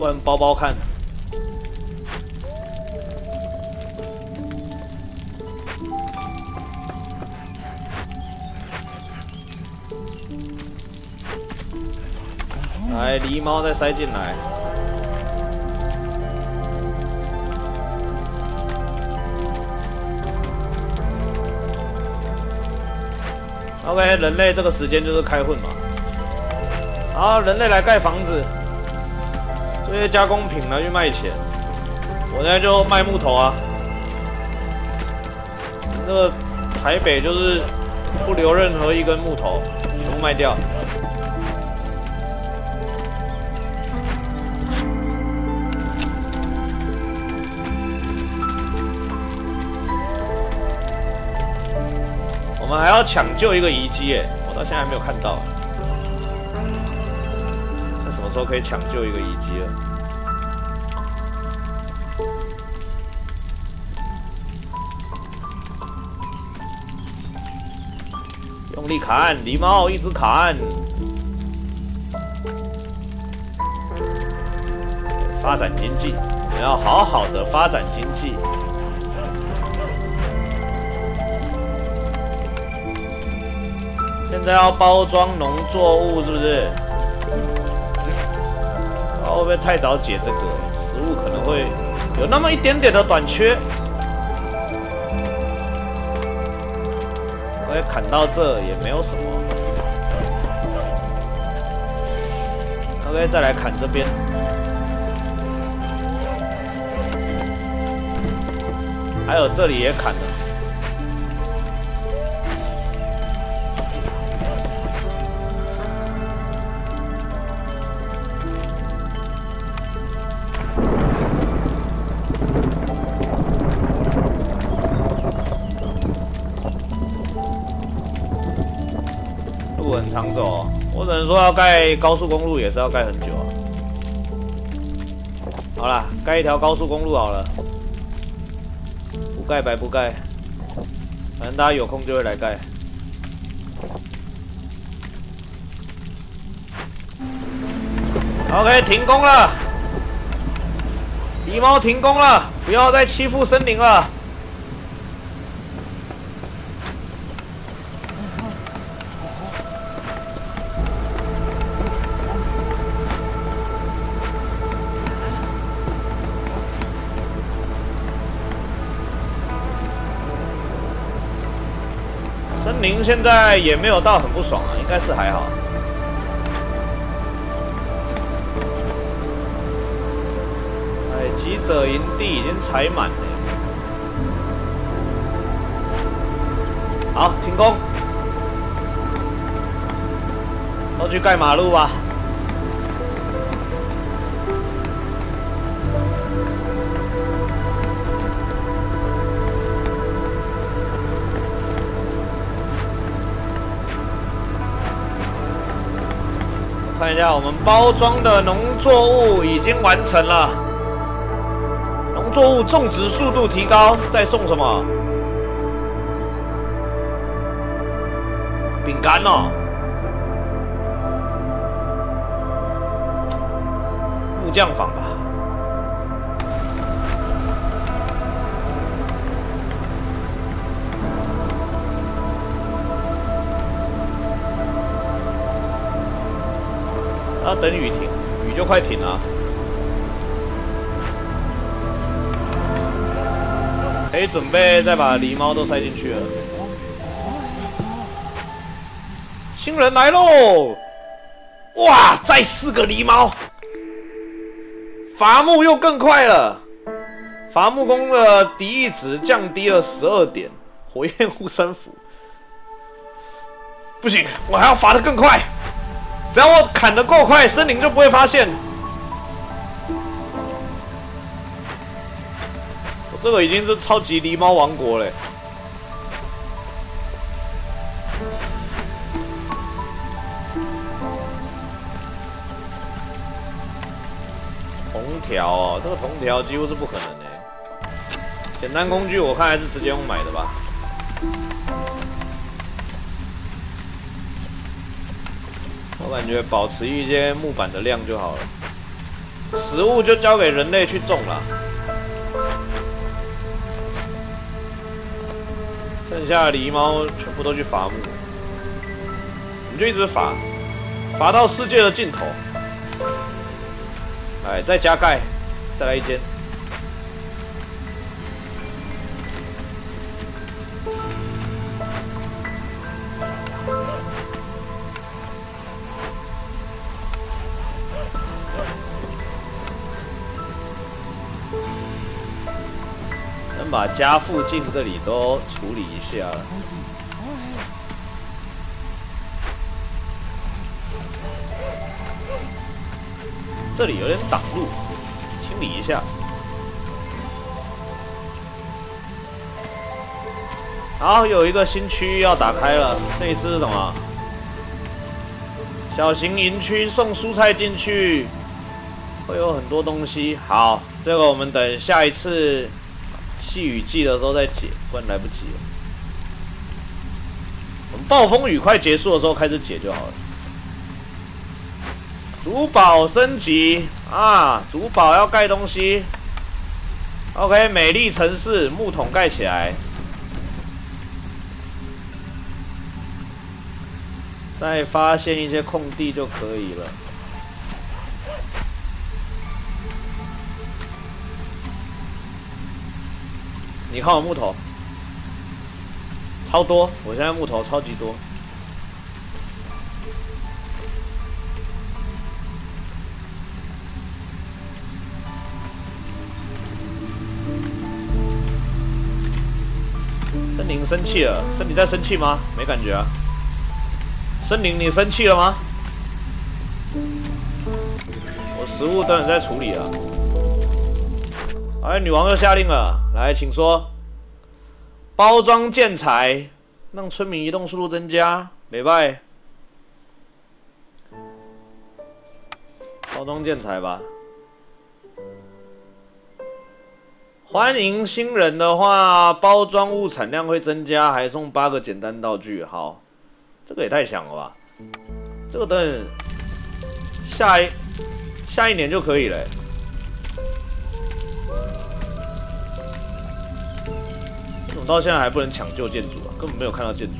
不然包包看，来狸猫再塞进来。OK， 人类这个时间就是开混嘛。好，人类来盖房子。 这些加工品拿去卖钱，我现在就卖木头啊。那个台北就是不留任何一根木头，全部卖掉。我们还要抢救一个遗迹，哎，我到现在还没有看到。 时候可以抢救一个遗迹了。用力砍，狸猫一直砍，发展经济，我们要好好的发展经济。 现在要包装农作物，是不是？ 会不会太早解这个食物可能会有那么一点点的短缺？我也砍到这也没有什么。OK， 再来砍这边。还有这里也砍了。说要盖高速公路也是要盖很久啊。好啦，盖一条高速公路好了，不盖白不盖，反正大家有空就会来盖。OK， 停工了，狸猫停工了，不要再欺负森林了。 您现在也没有到很不爽啊，应该是还好。采集者营地已经采满了。好，停工。都去盖马路吧。看一下，我们包装的农作物已经完成了。农作物种植速度提高，再送什么？饼干哦。木匠坊吧。要等雨停，雨就快停了。可以准备再把狸猫都塞进去了。新人来喽！哇，再四个狸猫，伐木又更快了。伐木工的敌意值降低了十二点，火焰护身符。不行，我还要伐得更快。 只要我砍得够快，森林就不会发现。这个已经是超级狸猫王国了、欸。铜条哦，这个铜条几乎是不可能的、欸。简单工具我看还是直接用买的吧。 我感觉保持一些木板的量就好了，食物就交给人类去种了，剩下的狸猫全部都去伐木，我们就一直伐，伐到世界的尽头。哎，再加盖，再来一间。 把家附近这里都处理一下了。这里有点挡路，清理一下。好，有一个新区域要打开了，这一次是什么？小型营区送蔬菜进去，会有很多东西。好，这个我们等下一次。 细雨季的时候再解，不然来不及了。我们暴风雨快结束的时候开始解就好了。主堡升级啊，主堡要盖东西。OK， 美丽城市木桶盖起来，再发现一些空地就可以了。 你看我木头，超多！我现在木头超级多。森林生气了，森林在生气吗？没感觉啊。森林，你生气了吗？我食物等等在处理啊。 哎，女王又下令了，来，请说。包装建材，让村民移动速度增加，礼拜。包装建材吧。欢迎新人的话，包装物产量会增加，还送八个简单道具。好，这个也太强了吧！这个等下一下一年就可以了、欸。 到现在还不能抢救建筑啊，根本没有看到建筑。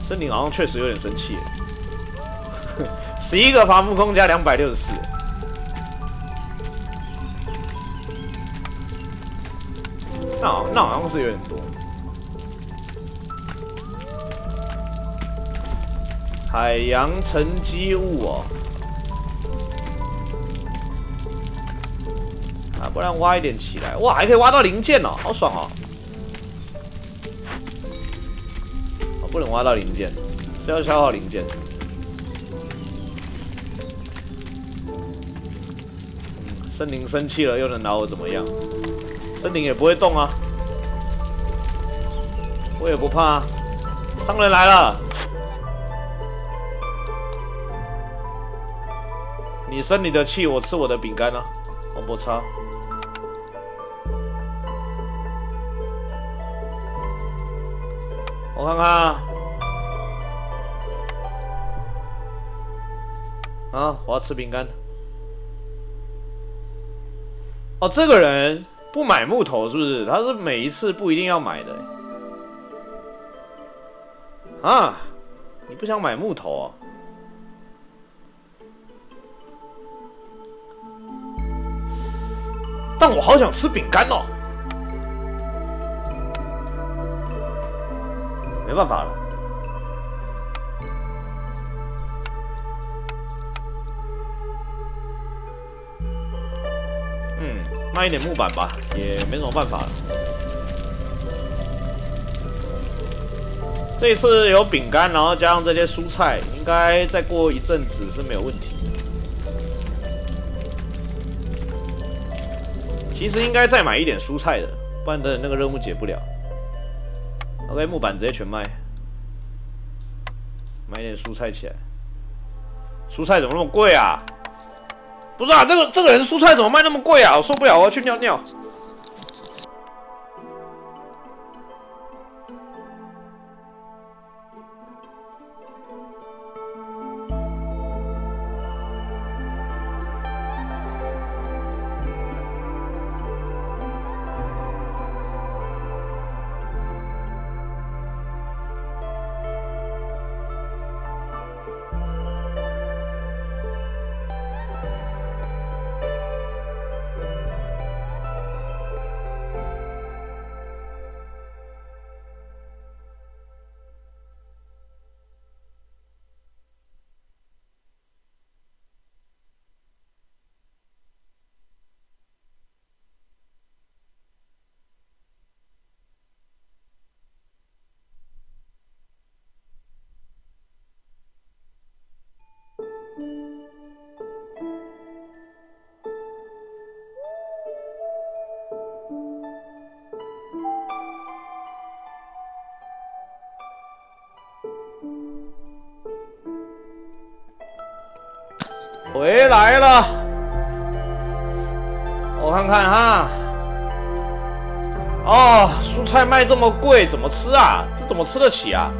森林好像确实有点生气，十一个伐木工加两百六十四。那好那好像是有点多。海洋沉积物哦，啊，不然挖一点起来，哇，还可以挖到零件哦，好爽哦！ 不能挖到零件，是要消耗零件。嗯、森林生气了又能拿我怎么样？森林也不会动啊，我也不怕、啊。商人来了，你生你的气，我吃我的饼干啊，我不差。 我看看啊，啊，我要吃饼干。哦，这个人不买木头是不是？他是每一次不一定要买的、欸。啊，你不想买木头哦？但我好想吃饼干哦。 没办法了，嗯，卖一点木板吧，也没什么办法了。这一次有饼干，然后加上这些蔬菜，应该再过一阵子是没有问题的。其实应该再买一点蔬菜的，不然等等那个任务解不了。OK， 木板直接全卖，买一点蔬菜起来。蔬菜怎么那么贵啊？不是啊，这个这个人蔬菜怎么卖那么贵啊？我受不了，我要去尿尿。 回来了，我看看哈。哦，蔬菜卖这么贵，怎么吃啊？这怎么吃得起啊？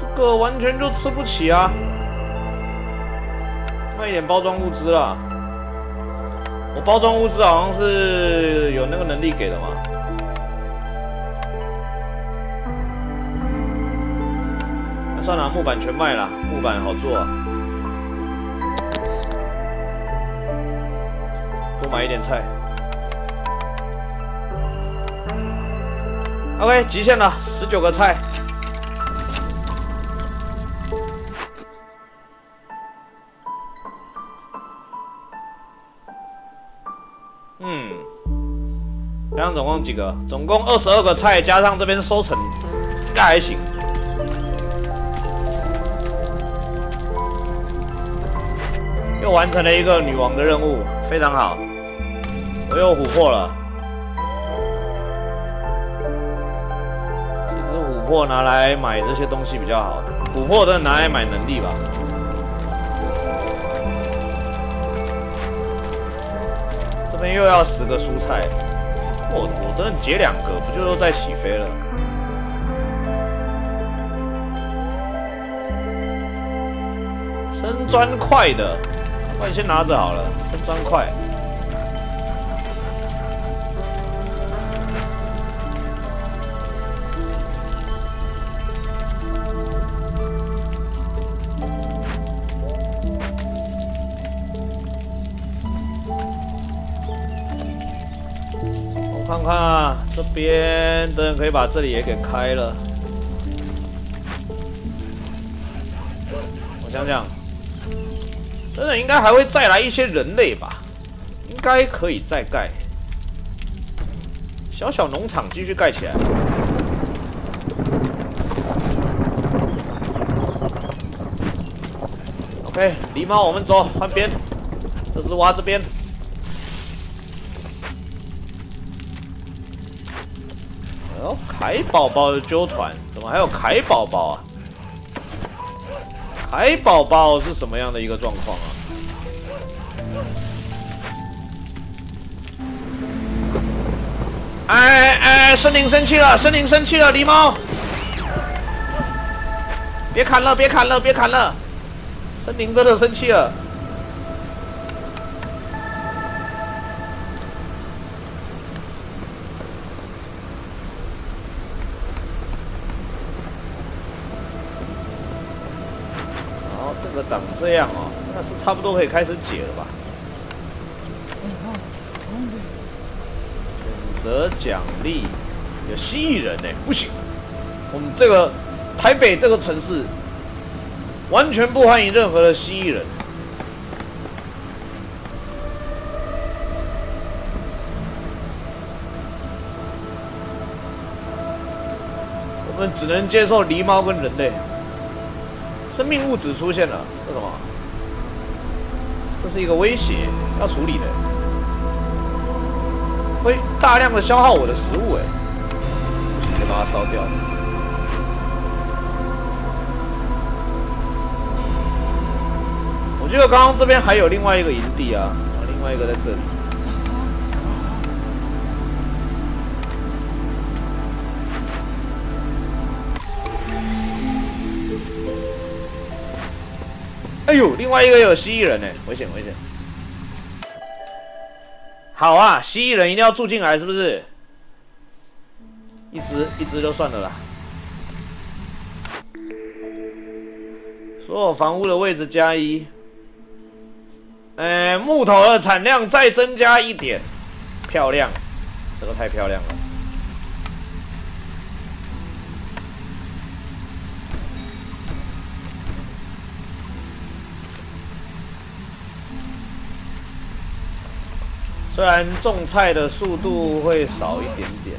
这个完全就吃不起啊！卖一点包装物资啦。我包装物资好像是有那个能力给的嘛。 算了，木板全卖了，木板好做啊。多买一点菜。OK， 极限了，十九个菜。嗯，这样总共几个？总共二十二个菜，加上这边收成，应该还行。 又完成了一个女王的任务，非常好，我又琥珀了。其实琥珀拿来买这些东西比较好，琥珀真的拿来买能力吧。这边又要十个蔬菜，我我真的截两个，不就又在起飞了？ 升砖块的，那你先拿着好了。升砖块，我看看啊，这边等可以把这里也给开了。我想想。 真的应该还会再来一些人类吧，应该可以再盖小小农场，继续盖起来。OK， 狸猫，我们走，换边，这是挖这边。哎呦，凯宝宝的纠团，怎么还有凯宝宝啊？ 海宝宝是什么样的一个状况啊？哎哎，森林生气了，森林生气了，狸猫！别砍了，别砍了，别砍了！森林真的生气了。长这样哦，那是差不多可以开始解了吧？选择奖励有蜥蜴人呢、欸，不行，我们这个台北这个城市完全不欢迎任何的蜥蜴人。我们只能接受狸猫跟人类。生命物质出现了，这什么？这是一个威胁，要处理的，会大量的消耗我的食物，哎，得把它烧掉。我记得刚刚这边还有另外一个营地啊，另外一个在这里。 哎呦，另外一个有蜥蜴人呢，危险危险！好啊，蜥蜴人一定要住进来，是不是？一只一只就算了啦。所有房屋的位置加一。哎，木头的产量再增加一点，漂亮，这个太漂亮了。 虽然种菜的速度会少一点点，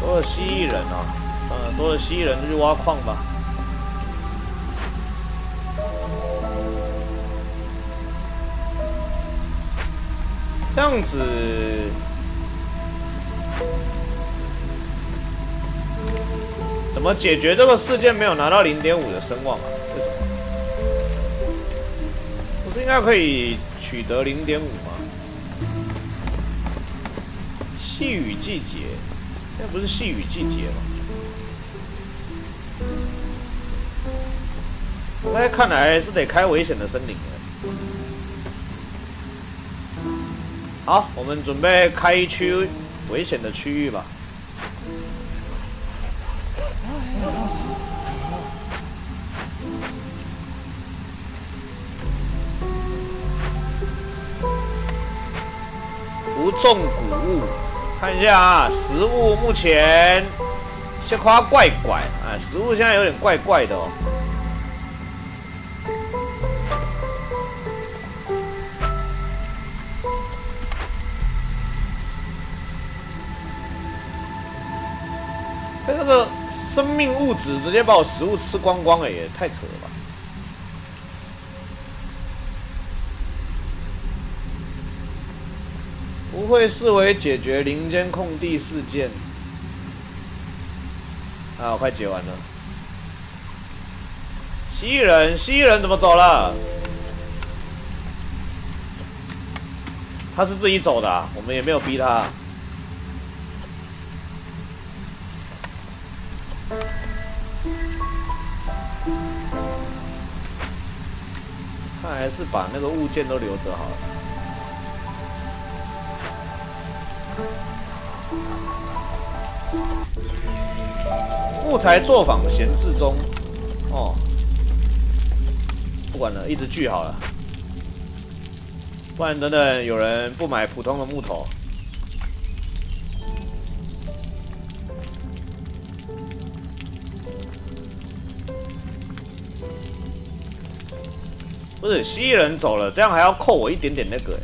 多了蜥蜴人啊，嗯，多了蜥蜴人就去挖矿吧。这样子。 怎么解决这个事件没有拿到 零点五 的声望啊？为什么？不是应该可以取得 零点五 吗？细雨季节，那不是细雨季节吗？那看来是得开危险的森林了。好，我们准备开一区危险的区域吧。 不种谷物，看一下啊，食物目前先夸怪怪啊，食物现在有点怪怪的哦。哎，这个生命物质直接把我食物吃光光了，也太扯了吧！ 不会视为解决林间空地事件啊！我快解完了。蜥蜴人，蜥蜴人怎么走了？他是自己走的、啊，我们也没有逼他。看来是把那个物件都留着好了。 木材作坊闲置中，哦，不管了，一直锯好了，不然等等有人不买普通的木头。不是蜥蜴人走了，这样还要扣我一点点那个、欸。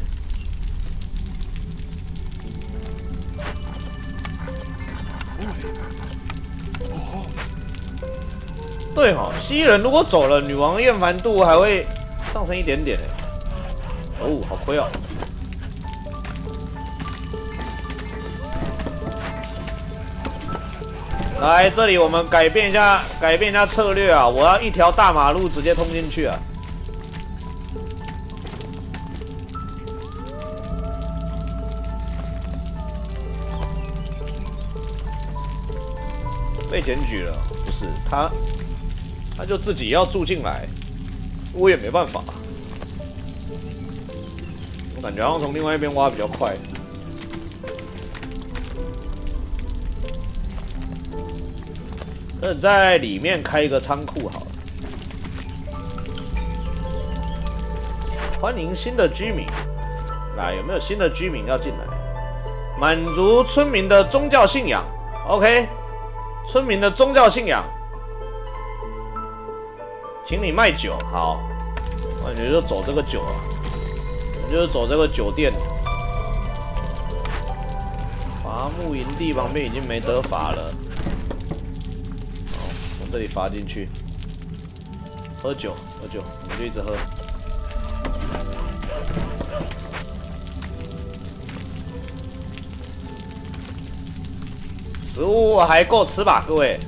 对哈、哦，蜥蜴人如果走了，女王厌烦度还会上升一点点哎，哦，好亏哦。来，这里我们改变一下，改变一下策略啊！我要一条大马路直接通进去啊！被检举了，不是他。 他就自己要住进来，我也没办法。我感觉好像从另外一边挖比较快。那你在里面开一个仓库好了。欢迎新的居民，来，有没有新的居民要进来？满足村民的宗教信仰 ，OK？ 村民的宗教信仰。 请你卖酒，好，我感觉就走这个酒啊。你就是走这个酒店。伐木营地旁边已经没得伐了，好，从这里伐进去。喝酒，喝酒，我们就一直喝。 食物还够吃吧，各位，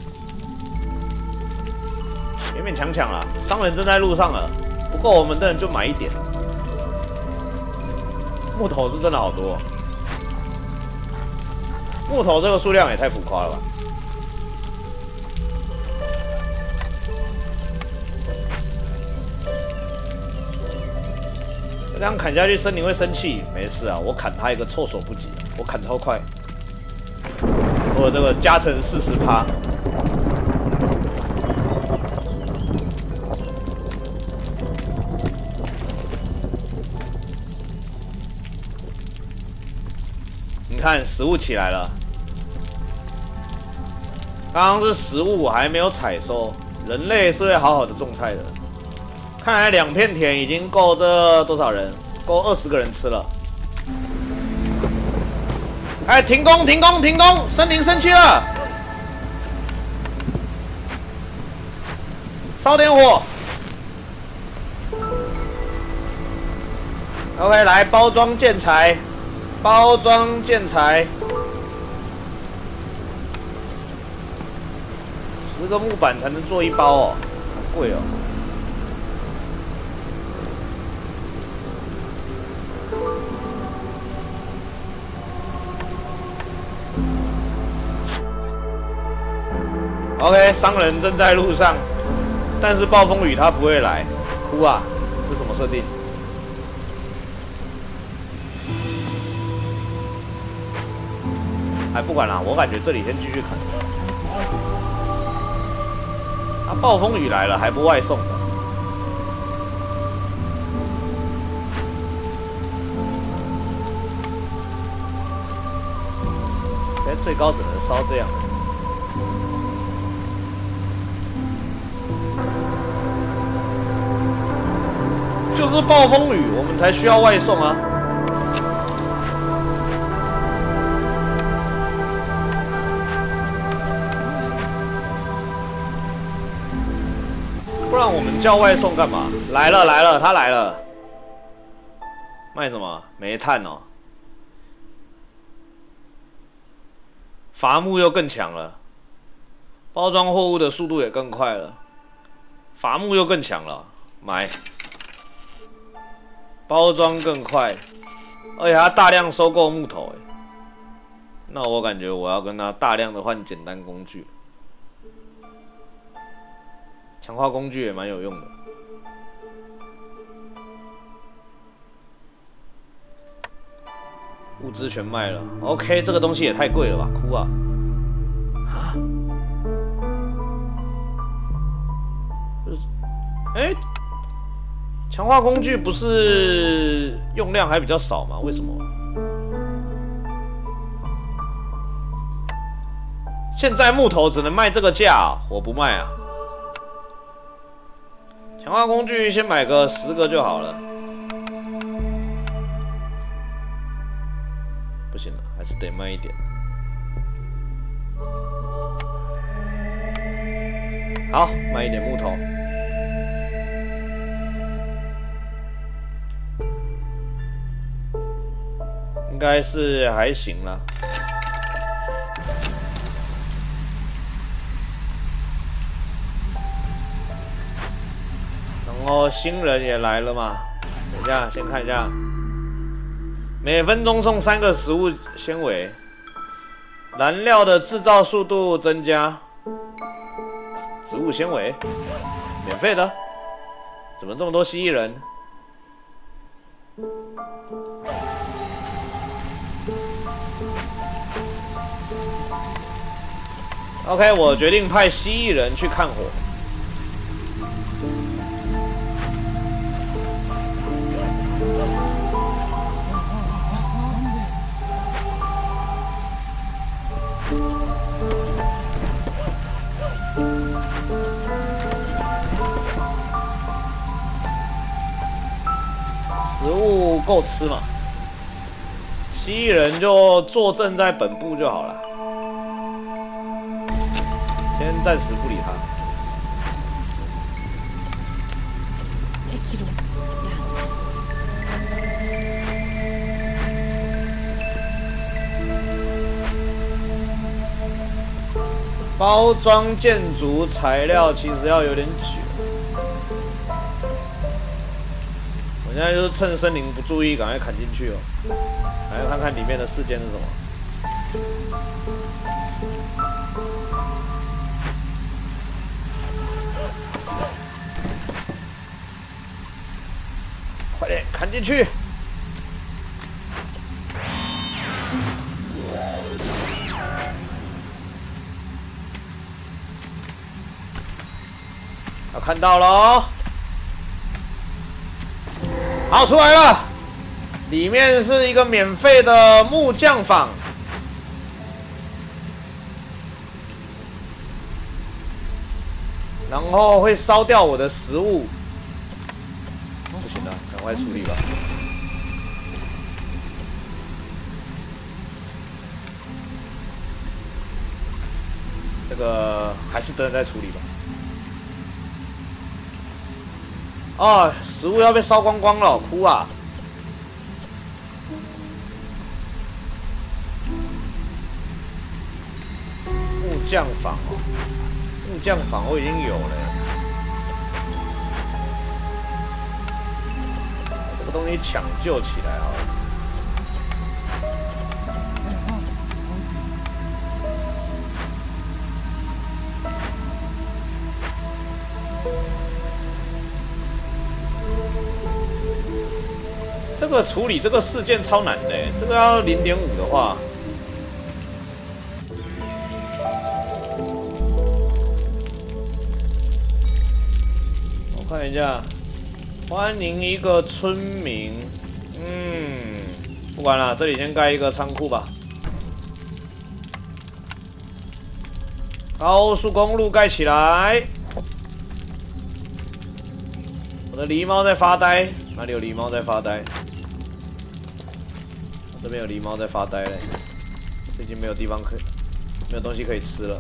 勉勉强强啦。商人正在路上了，不够我们的人就买一点。木头是真的好多，木头这个数量也太浮夸了吧！这样砍下去，森林会生气。没事啊，我砍他一个措手不及，我砍超快。 我这个加成四十趴，你看食物起来了。刚刚是食物，我还没有采收。人类是会好好的种菜的。看来两片田已经够这多少人？够二十个人吃了。 哎，停工！停工！停工！森林生气了，烧点火。OK， 来包装建材，包装建材，十个木板才能做一包哦，好贵哦。 OK， 商人正在路上，但是暴风雨他不会来。哭啊！这什么设定？哎，不管啦，我感觉这里先继续砍。啊，暴风雨来了还不外送的。哎，最高只能烧这样。 就是暴风雨，我们才需要外送啊！不然我们叫外送干嘛？来了来了，他来了。卖什么？煤炭哦。伐木又更强了，包装货物的速度也更快了，伐木又更强了，买。 包装更快，而且他大量收购木头，哎，那我感觉我要跟他大量的换简单工具，强化工具也蛮有用的。物资全卖了 ，OK， 这个东西也太贵了吧，哭啊！啊？哎、欸。 强化工具不是用量还比较少吗？为什么？现在木头只能卖这个价、啊，我不卖啊！强化工具先买个十个就好了。不行了，还是得卖一点。好，卖一点木头。 应该是还行啦。然后新人也来了嘛，等一下先看一下，每分钟送三个食物纤维，燃料的制造速度增加，植物纤维，免费的，怎么这么多蜥蜴人？ OK， 我决定派蜥蜴人去看火。食物够吃嘛。蜥蜴人就坐镇在本部就好了，先暂时不理他。包装建筑材料其实要有点久。 我现在就是趁森林不注意，赶快砍进去哦！来看看里面的事件是什么。快点砍进去！我看到了哦。 好，出来了！里面是一个免费的木匠坊。然后会烧掉我的食物。不行了，赶快处理吧。这个还是等等再处理吧。 啊、哦，食物要被烧光光了，哭啊！木匠坊哦，木匠坊我已经有了，这个东西抢救起来啊！这个处理这个事件超难的，这个要 零点五 的话，我看一下，欢迎一个村民，嗯，不管了，这里先盖一个仓库吧。高速公路盖起来，我的狸猫在发呆，哪里有狸猫在发呆？ 这边有狸猫在发呆嘞，最近没有地方可以，没有东西可以吃了。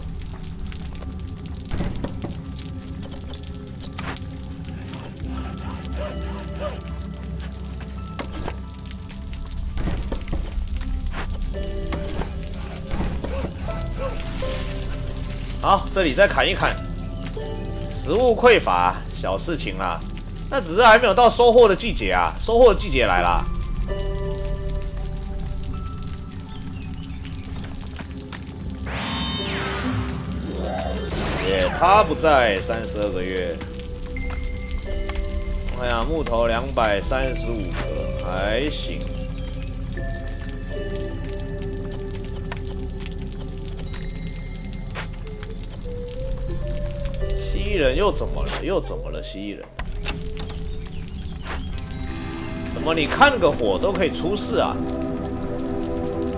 好，这里再砍一砍，食物匮乏小事情啦，那只是还没有到收获的季节啊，收获的季节来啦。 他不在三十二个月。哎呀，木头两百三十五个，还行。蜥蜴人又怎么了？又怎么了？蜥蜴人？怎么你看个火都可以出事啊？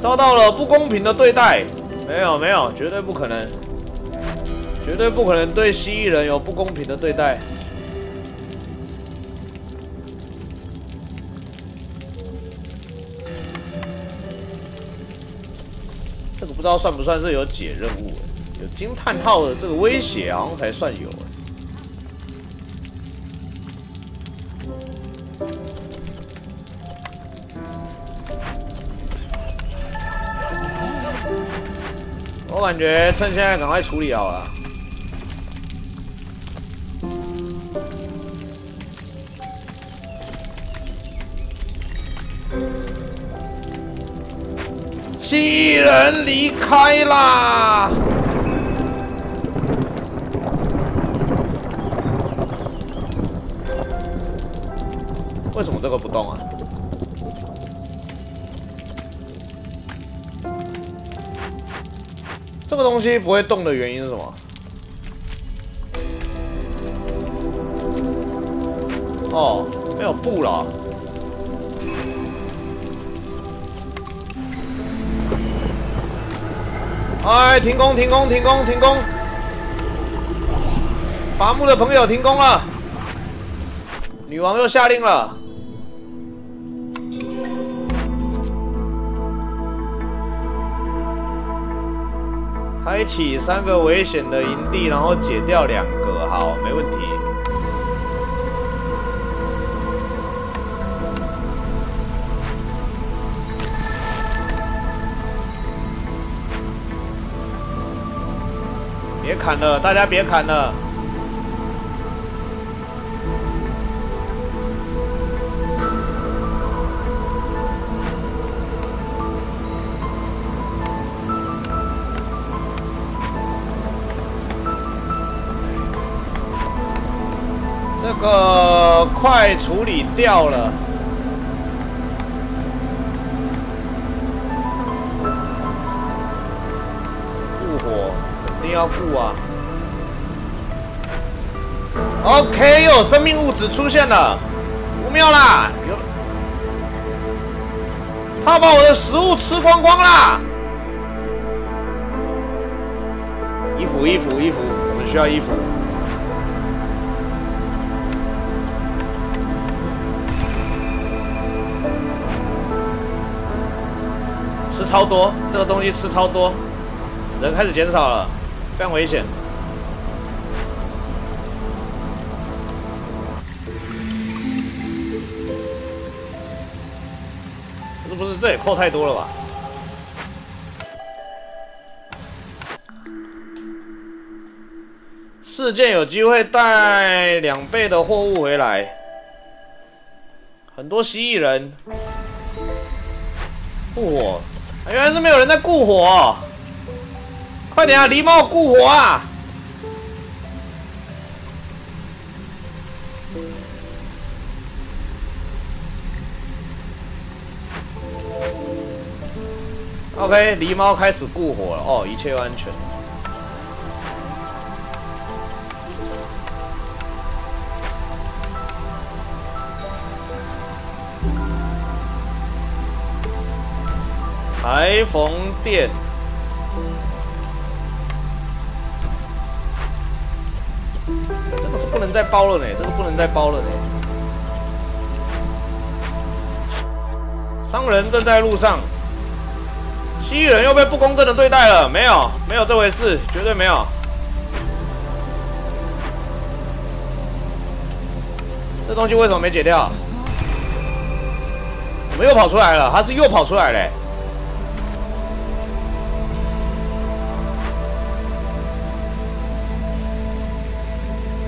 遭到了不公平的对待？没有没有，绝对不可能。 绝对不可能对蜥蜴人有不公平的对待。这个不知道算不算是有解任务、欸？有惊叹号的这个威胁好像才算有、欸。 我感觉趁现在赶快处理好了。蜥蜴人离开啦！为什么这个不动啊？ 这个东西不会动的原因是什么？哦，没有布了。哎，停工！停工！停工！停工！伐木的朋友停工了。女王又下令了。开启三个危险的营地，然后解掉两个，好，没问题。别砍了，大家别砍了。 呃，快处理掉了。复活肯定要复啊。OK， 有生命物质出现了，不妙啦！有，他把我的食物吃光光啦！衣服，衣服，衣服，我们需要衣服。 吃超多，这个东西吃超多，人开始减少了，非常危险。不是不是，这也扣太多了吧？事件有机会带两倍的货物回来，很多蜥蜴人，哇！ 啊、原来是没有人在顾火、哦，快点啊！狸猫顾火啊！OK， 狸猫开始顾火了哦，一切安全。裁缝店，这个是不能再包了呢，这个不能再包了呢。商人正在路上，蜥蜴人又被不公正的对待了，没有，没有这回事，绝对没有。这东西为什么没解掉？怎么又跑出来了？它是又跑出来嘞、欸。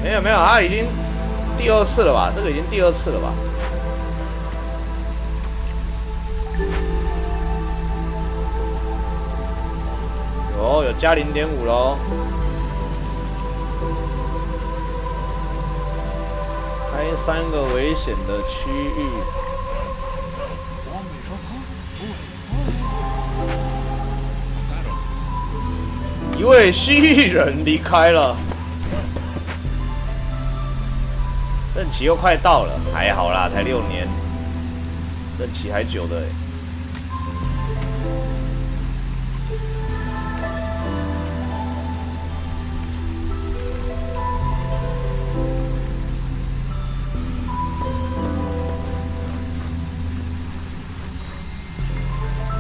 没有没有，他已经第二次了吧？这个已经第二次了吧？有有加 零点五 咯。开三个危险的区域。一位蜥蜴人离开了。 任期又快到了，还好啦，才六年，任期还久的、欸。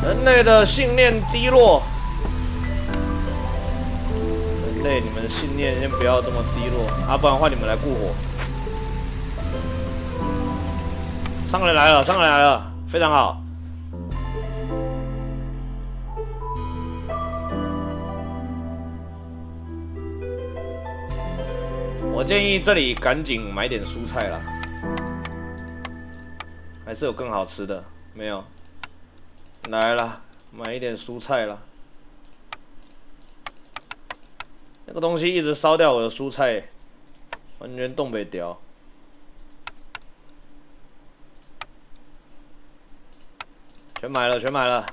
人类的信念低落，人类，你们的信念先不要这么低落啊，不然换你们来顾火。 商人来了，商人来了，非常好。我建议这里赶紧买点蔬菜啦，还是有更好吃的没有？来啦，买一点蔬菜啦。那个东西一直烧掉我的蔬菜，完全冻袂掉。 全买了，全买了。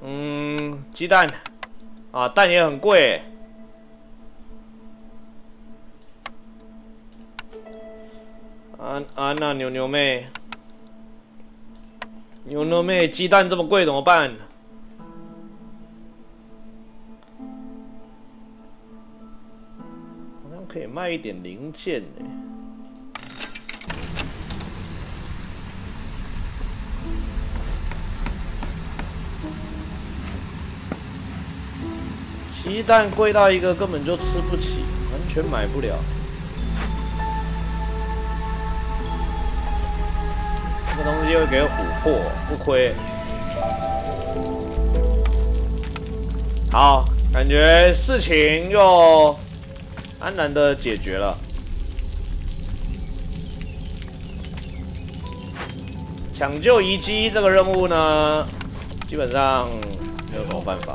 嗯，鸡蛋啊，蛋也很贵。安安娜牛牛妹，牛牛妹，鸡蛋这么贵怎么办？好像可以卖一点零件欸。一旦贵到一个根本就吃不起，完全买不了。这个东西会给琥珀，不亏。好，感觉事情又安然的解决了。抢救遗迹这个任务呢，基本上没有什么办法。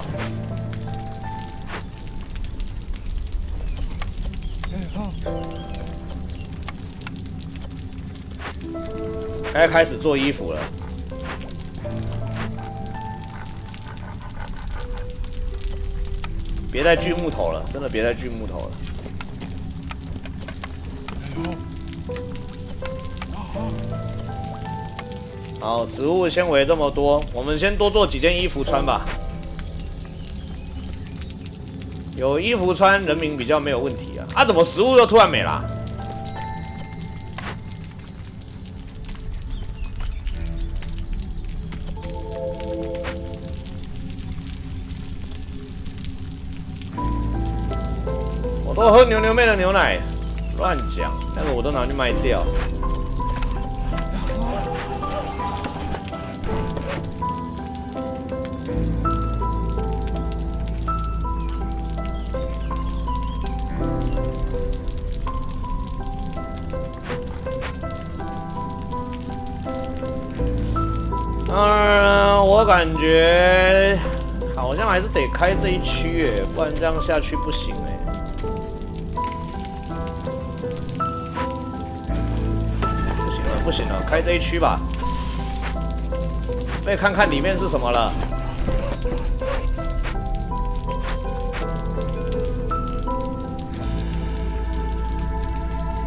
该开始做衣服了。别再锯木头了，真的别再锯木头了。好，植物纤维这么多，我们先多做几件衣服穿吧。有衣服穿，人民比较没有问题啊。啊，怎么食物又突然没啦？ 我喝牛牛妹的牛奶，乱讲，那个我都拿去卖掉。嗯，我感觉好像还是得开这一区耶，不然这样下去不行哎。 不行了，开这一区吧。再看看里面是什么了。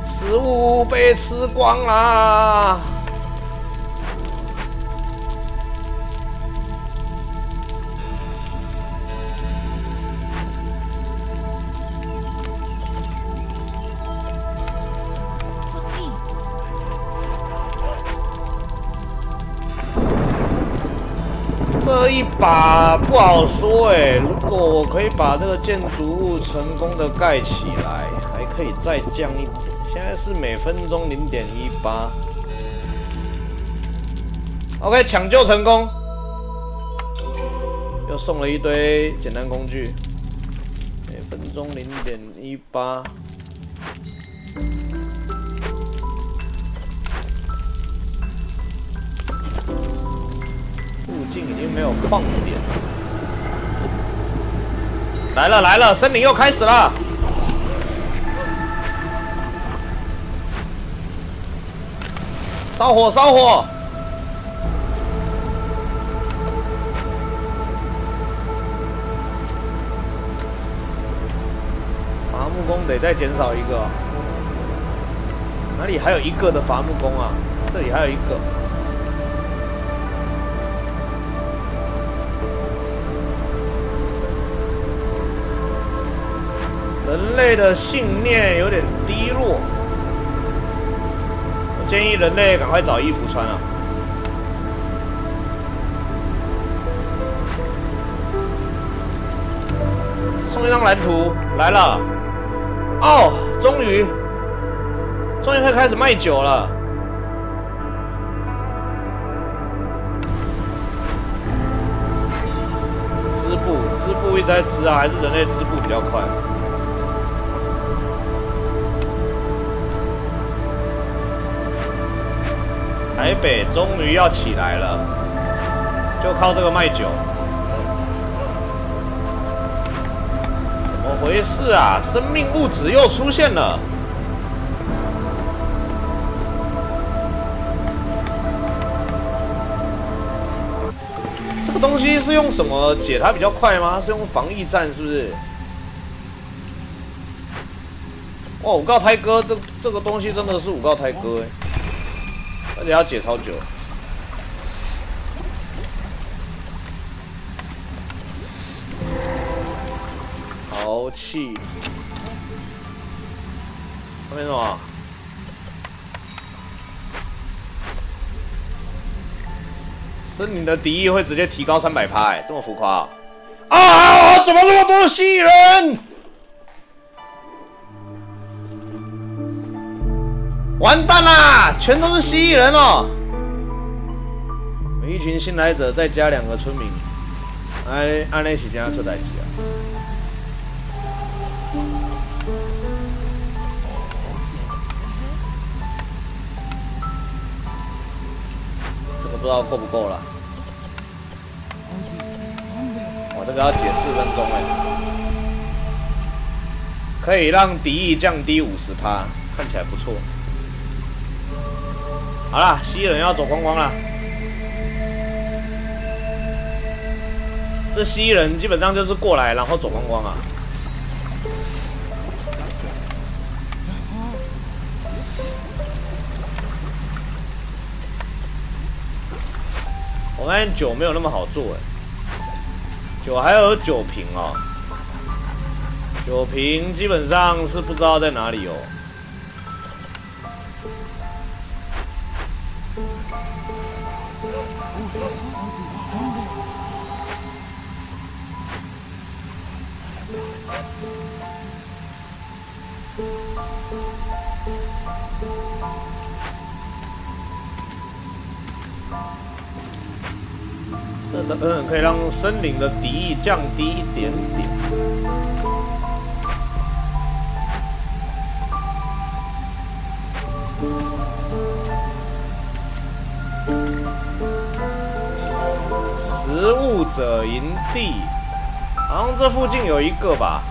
食物被吃光啦！这一把不好说哎，如果我可以把这个建筑物成功的盖起来，还可以再降一点。现在是每分钟 零点一八。OK， 抢救成功，又送了一堆简单工具，每分钟 零点一八。 近已经没有矿点了。来了来了，森林又开始了。烧火烧火！伐木工得再减少一个、啊。哪里还有一个的伐木工啊？这里还有一个。 人类的信念有点低落，我建议人类赶快找衣服穿啊！送一张蓝图来了，哦，终于，终于可以开始卖酒了。织布，织布一直在织啊，还是人类织布比较快。 台北终于要起来了，就靠这个卖酒。怎么回事啊？生命物质又出现了。这个东西是用什么解它比较快吗？是用防疫战是不是？哇！五告胎哥，这这个东西真的是五告胎哥哎、欸。 而且要解超久。豪气。后面什么？森林的敌意会直接提高三百趴，哎，这么浮夸、啊？啊！怎么那么多蜥蜴人？完蛋啦！全都是蜥蜴人哦！我们一群新来者，再加两个村民，哎，安内起家出代志啊！这个不知道够不够了。 我这个要解四分钟哎，可以让敌意降低五十趴，看起来不错。好啦，蜥蜴人要走光光啦。这蜥蜴人基本上就是过来，然后走光光啊。我发现酒没有那么好做哎。 酒还有酒瓶哦，酒瓶基本上是不知道在哪里哦。等等，可以让森林的敌意降低一点点。食物者营地，好像这附近有一个吧。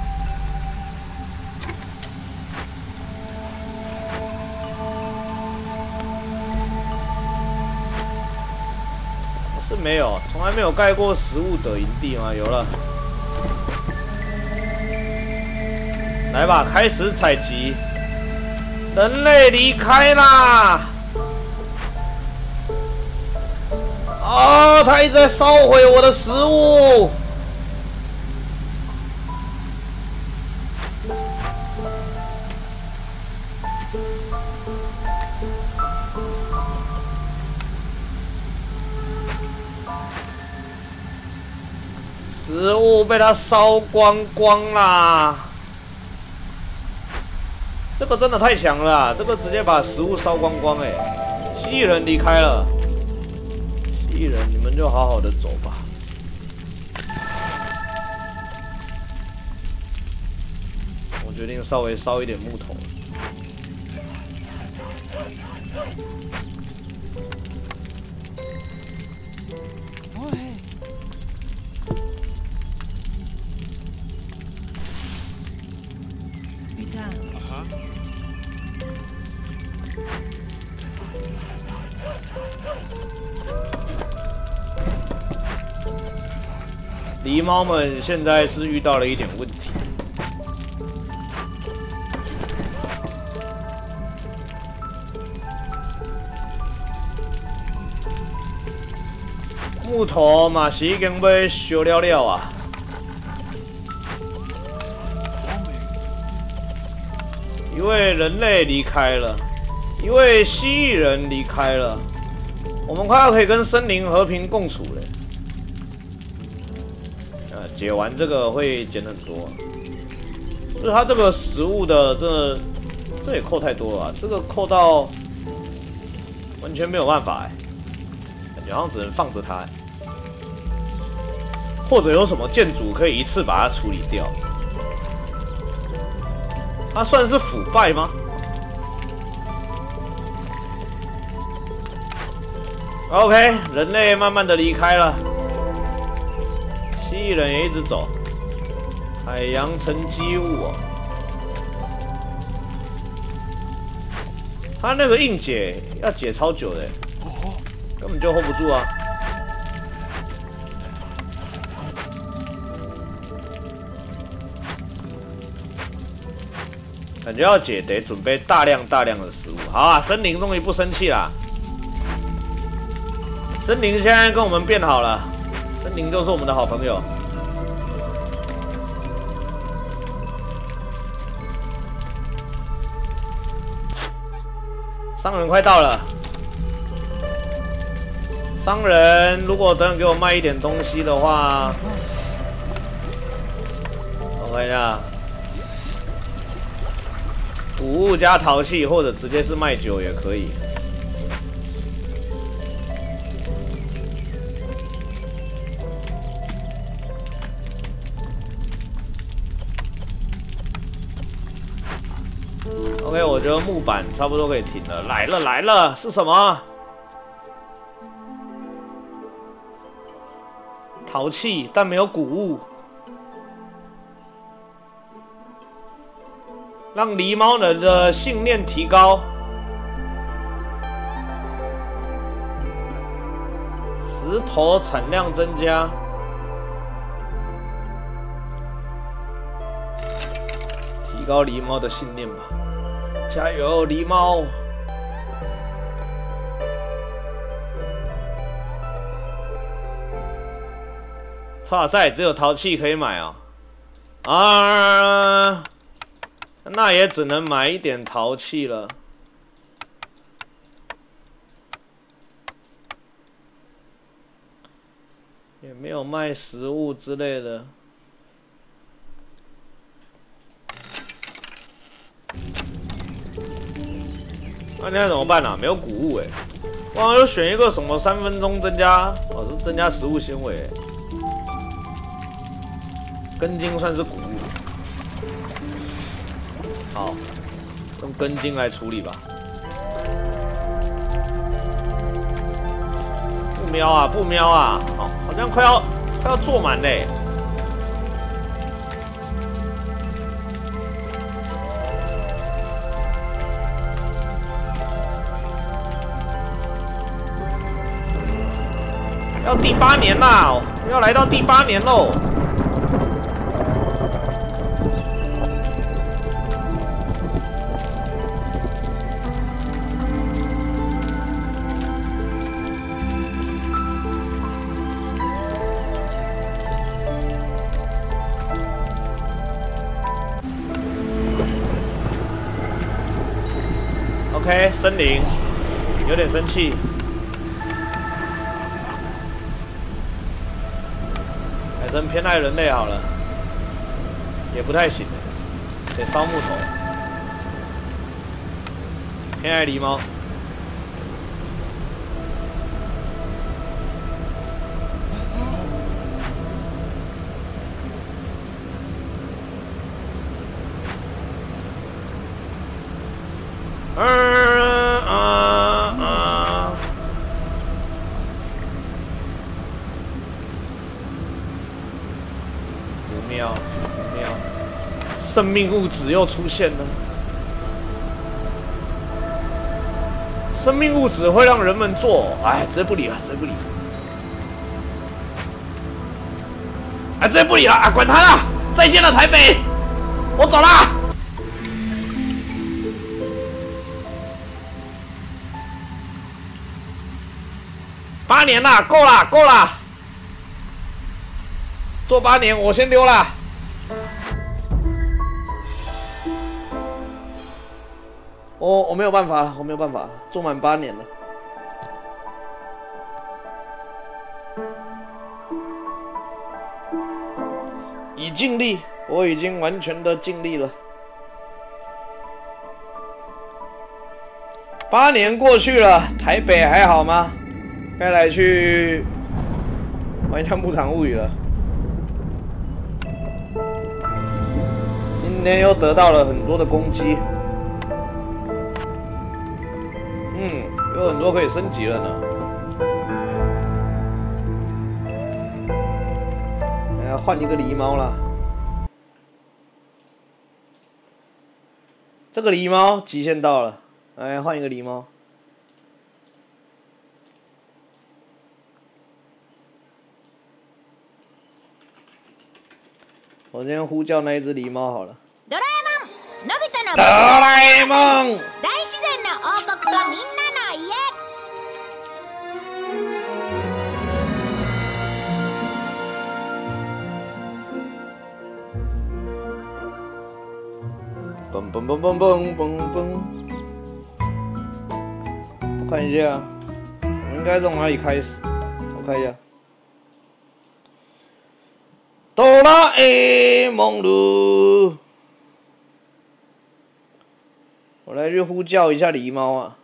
没有，从来没有盖过食物者营地吗？有了，来吧，开始采集。人类离开啦！啊，他一直在烧毁我的食物。食物被它烧光光啦！这个真的太强了啦，这个直接把食物烧光光哎、欸！蜥蜴人离开了，蜥蜴人你们就好好的走吧。我决定稍微烧一点木头。 狸猫们现在是遇到了一点问题，木头嘛是已经被烧了了啊。 一位人类离开了，一位蜥蜴人离开了，我们快要可以跟森林和平共处了。呃，解完这个会减很多，就是它这个食物的这这也扣太多了、啊，这个扣到完全没有办法哎、欸，感觉好像只能放着它、欸，或者有什么建筑可以一次把它处理掉。 它、啊、算是腐败吗？OK， 人类慢慢的离开了，蜥蜴人也一直走，海洋沉积物哦。它那个硬解要解超久的，根本就 hold 不住啊。 感觉要解得准备大量大量的食物。好啊，森林终于不生气啦。森林现在跟我们变好了，森林就是我们的好朋友。商人快到了，商人如果等给我卖一点东西的话，我看一下，谷物加陶器，或者直接是卖酒也可以。OK， 我觉得木板差不多可以停了。来了来了，是什么？ 陶器，但没有谷物。让狸猫人的信念提高。石头产量增加。提高狸猫的信念吧，加油，狸猫！ 哇塞，只有陶器可以买哦！啊，那也只能买一点陶器了。也没有卖食物之类的。那、啊、现在怎么办啊？没有谷物哎、欸！哇，又选一个什么三分钟增加，哦，是增加食物纤维、欸。 根茎算是谷物，好，用根茎来处理吧。不瞄啊，不瞄啊，好，好像快要快要做满嘞。要第八年啦，要来到第八年喽。 OK， 森林有点生气。改成偏爱人类好了，也不太行，得烧木头。偏爱狸猫。嗯。 生命物质又出现了。生命物质会让人们做，哎，直接不理了，直接不理了。哎，直接不理了，啊，管他了，再见了台北，我走啦。八年啦，够啦，够啦，做八年，我先溜啦。 我我没有办法了，我没有办法了，做满八年了。已尽力，我已经完全的尽力了。八年过去了，台北还好吗？该来去玩一下《牧场物语》了。今天又得到了很多的攻击。 嗯，有很多可以升级了呢。哎呀，换一个狸猫啦。这个狸猫极限到了，哎，换一个狸猫。我先呼叫那一只狸猫好了。哆啦 A 梦，哆啦 A 梦。 嘣嘣嘣嘣嘣嘣嘣！我看一下，我应该从哪里开始？我看一下。哆啦 A 梦噜，我来去呼叫一下狸猫啊！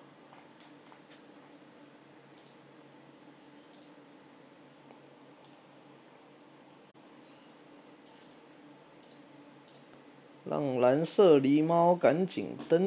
让蓝色狸猫赶紧登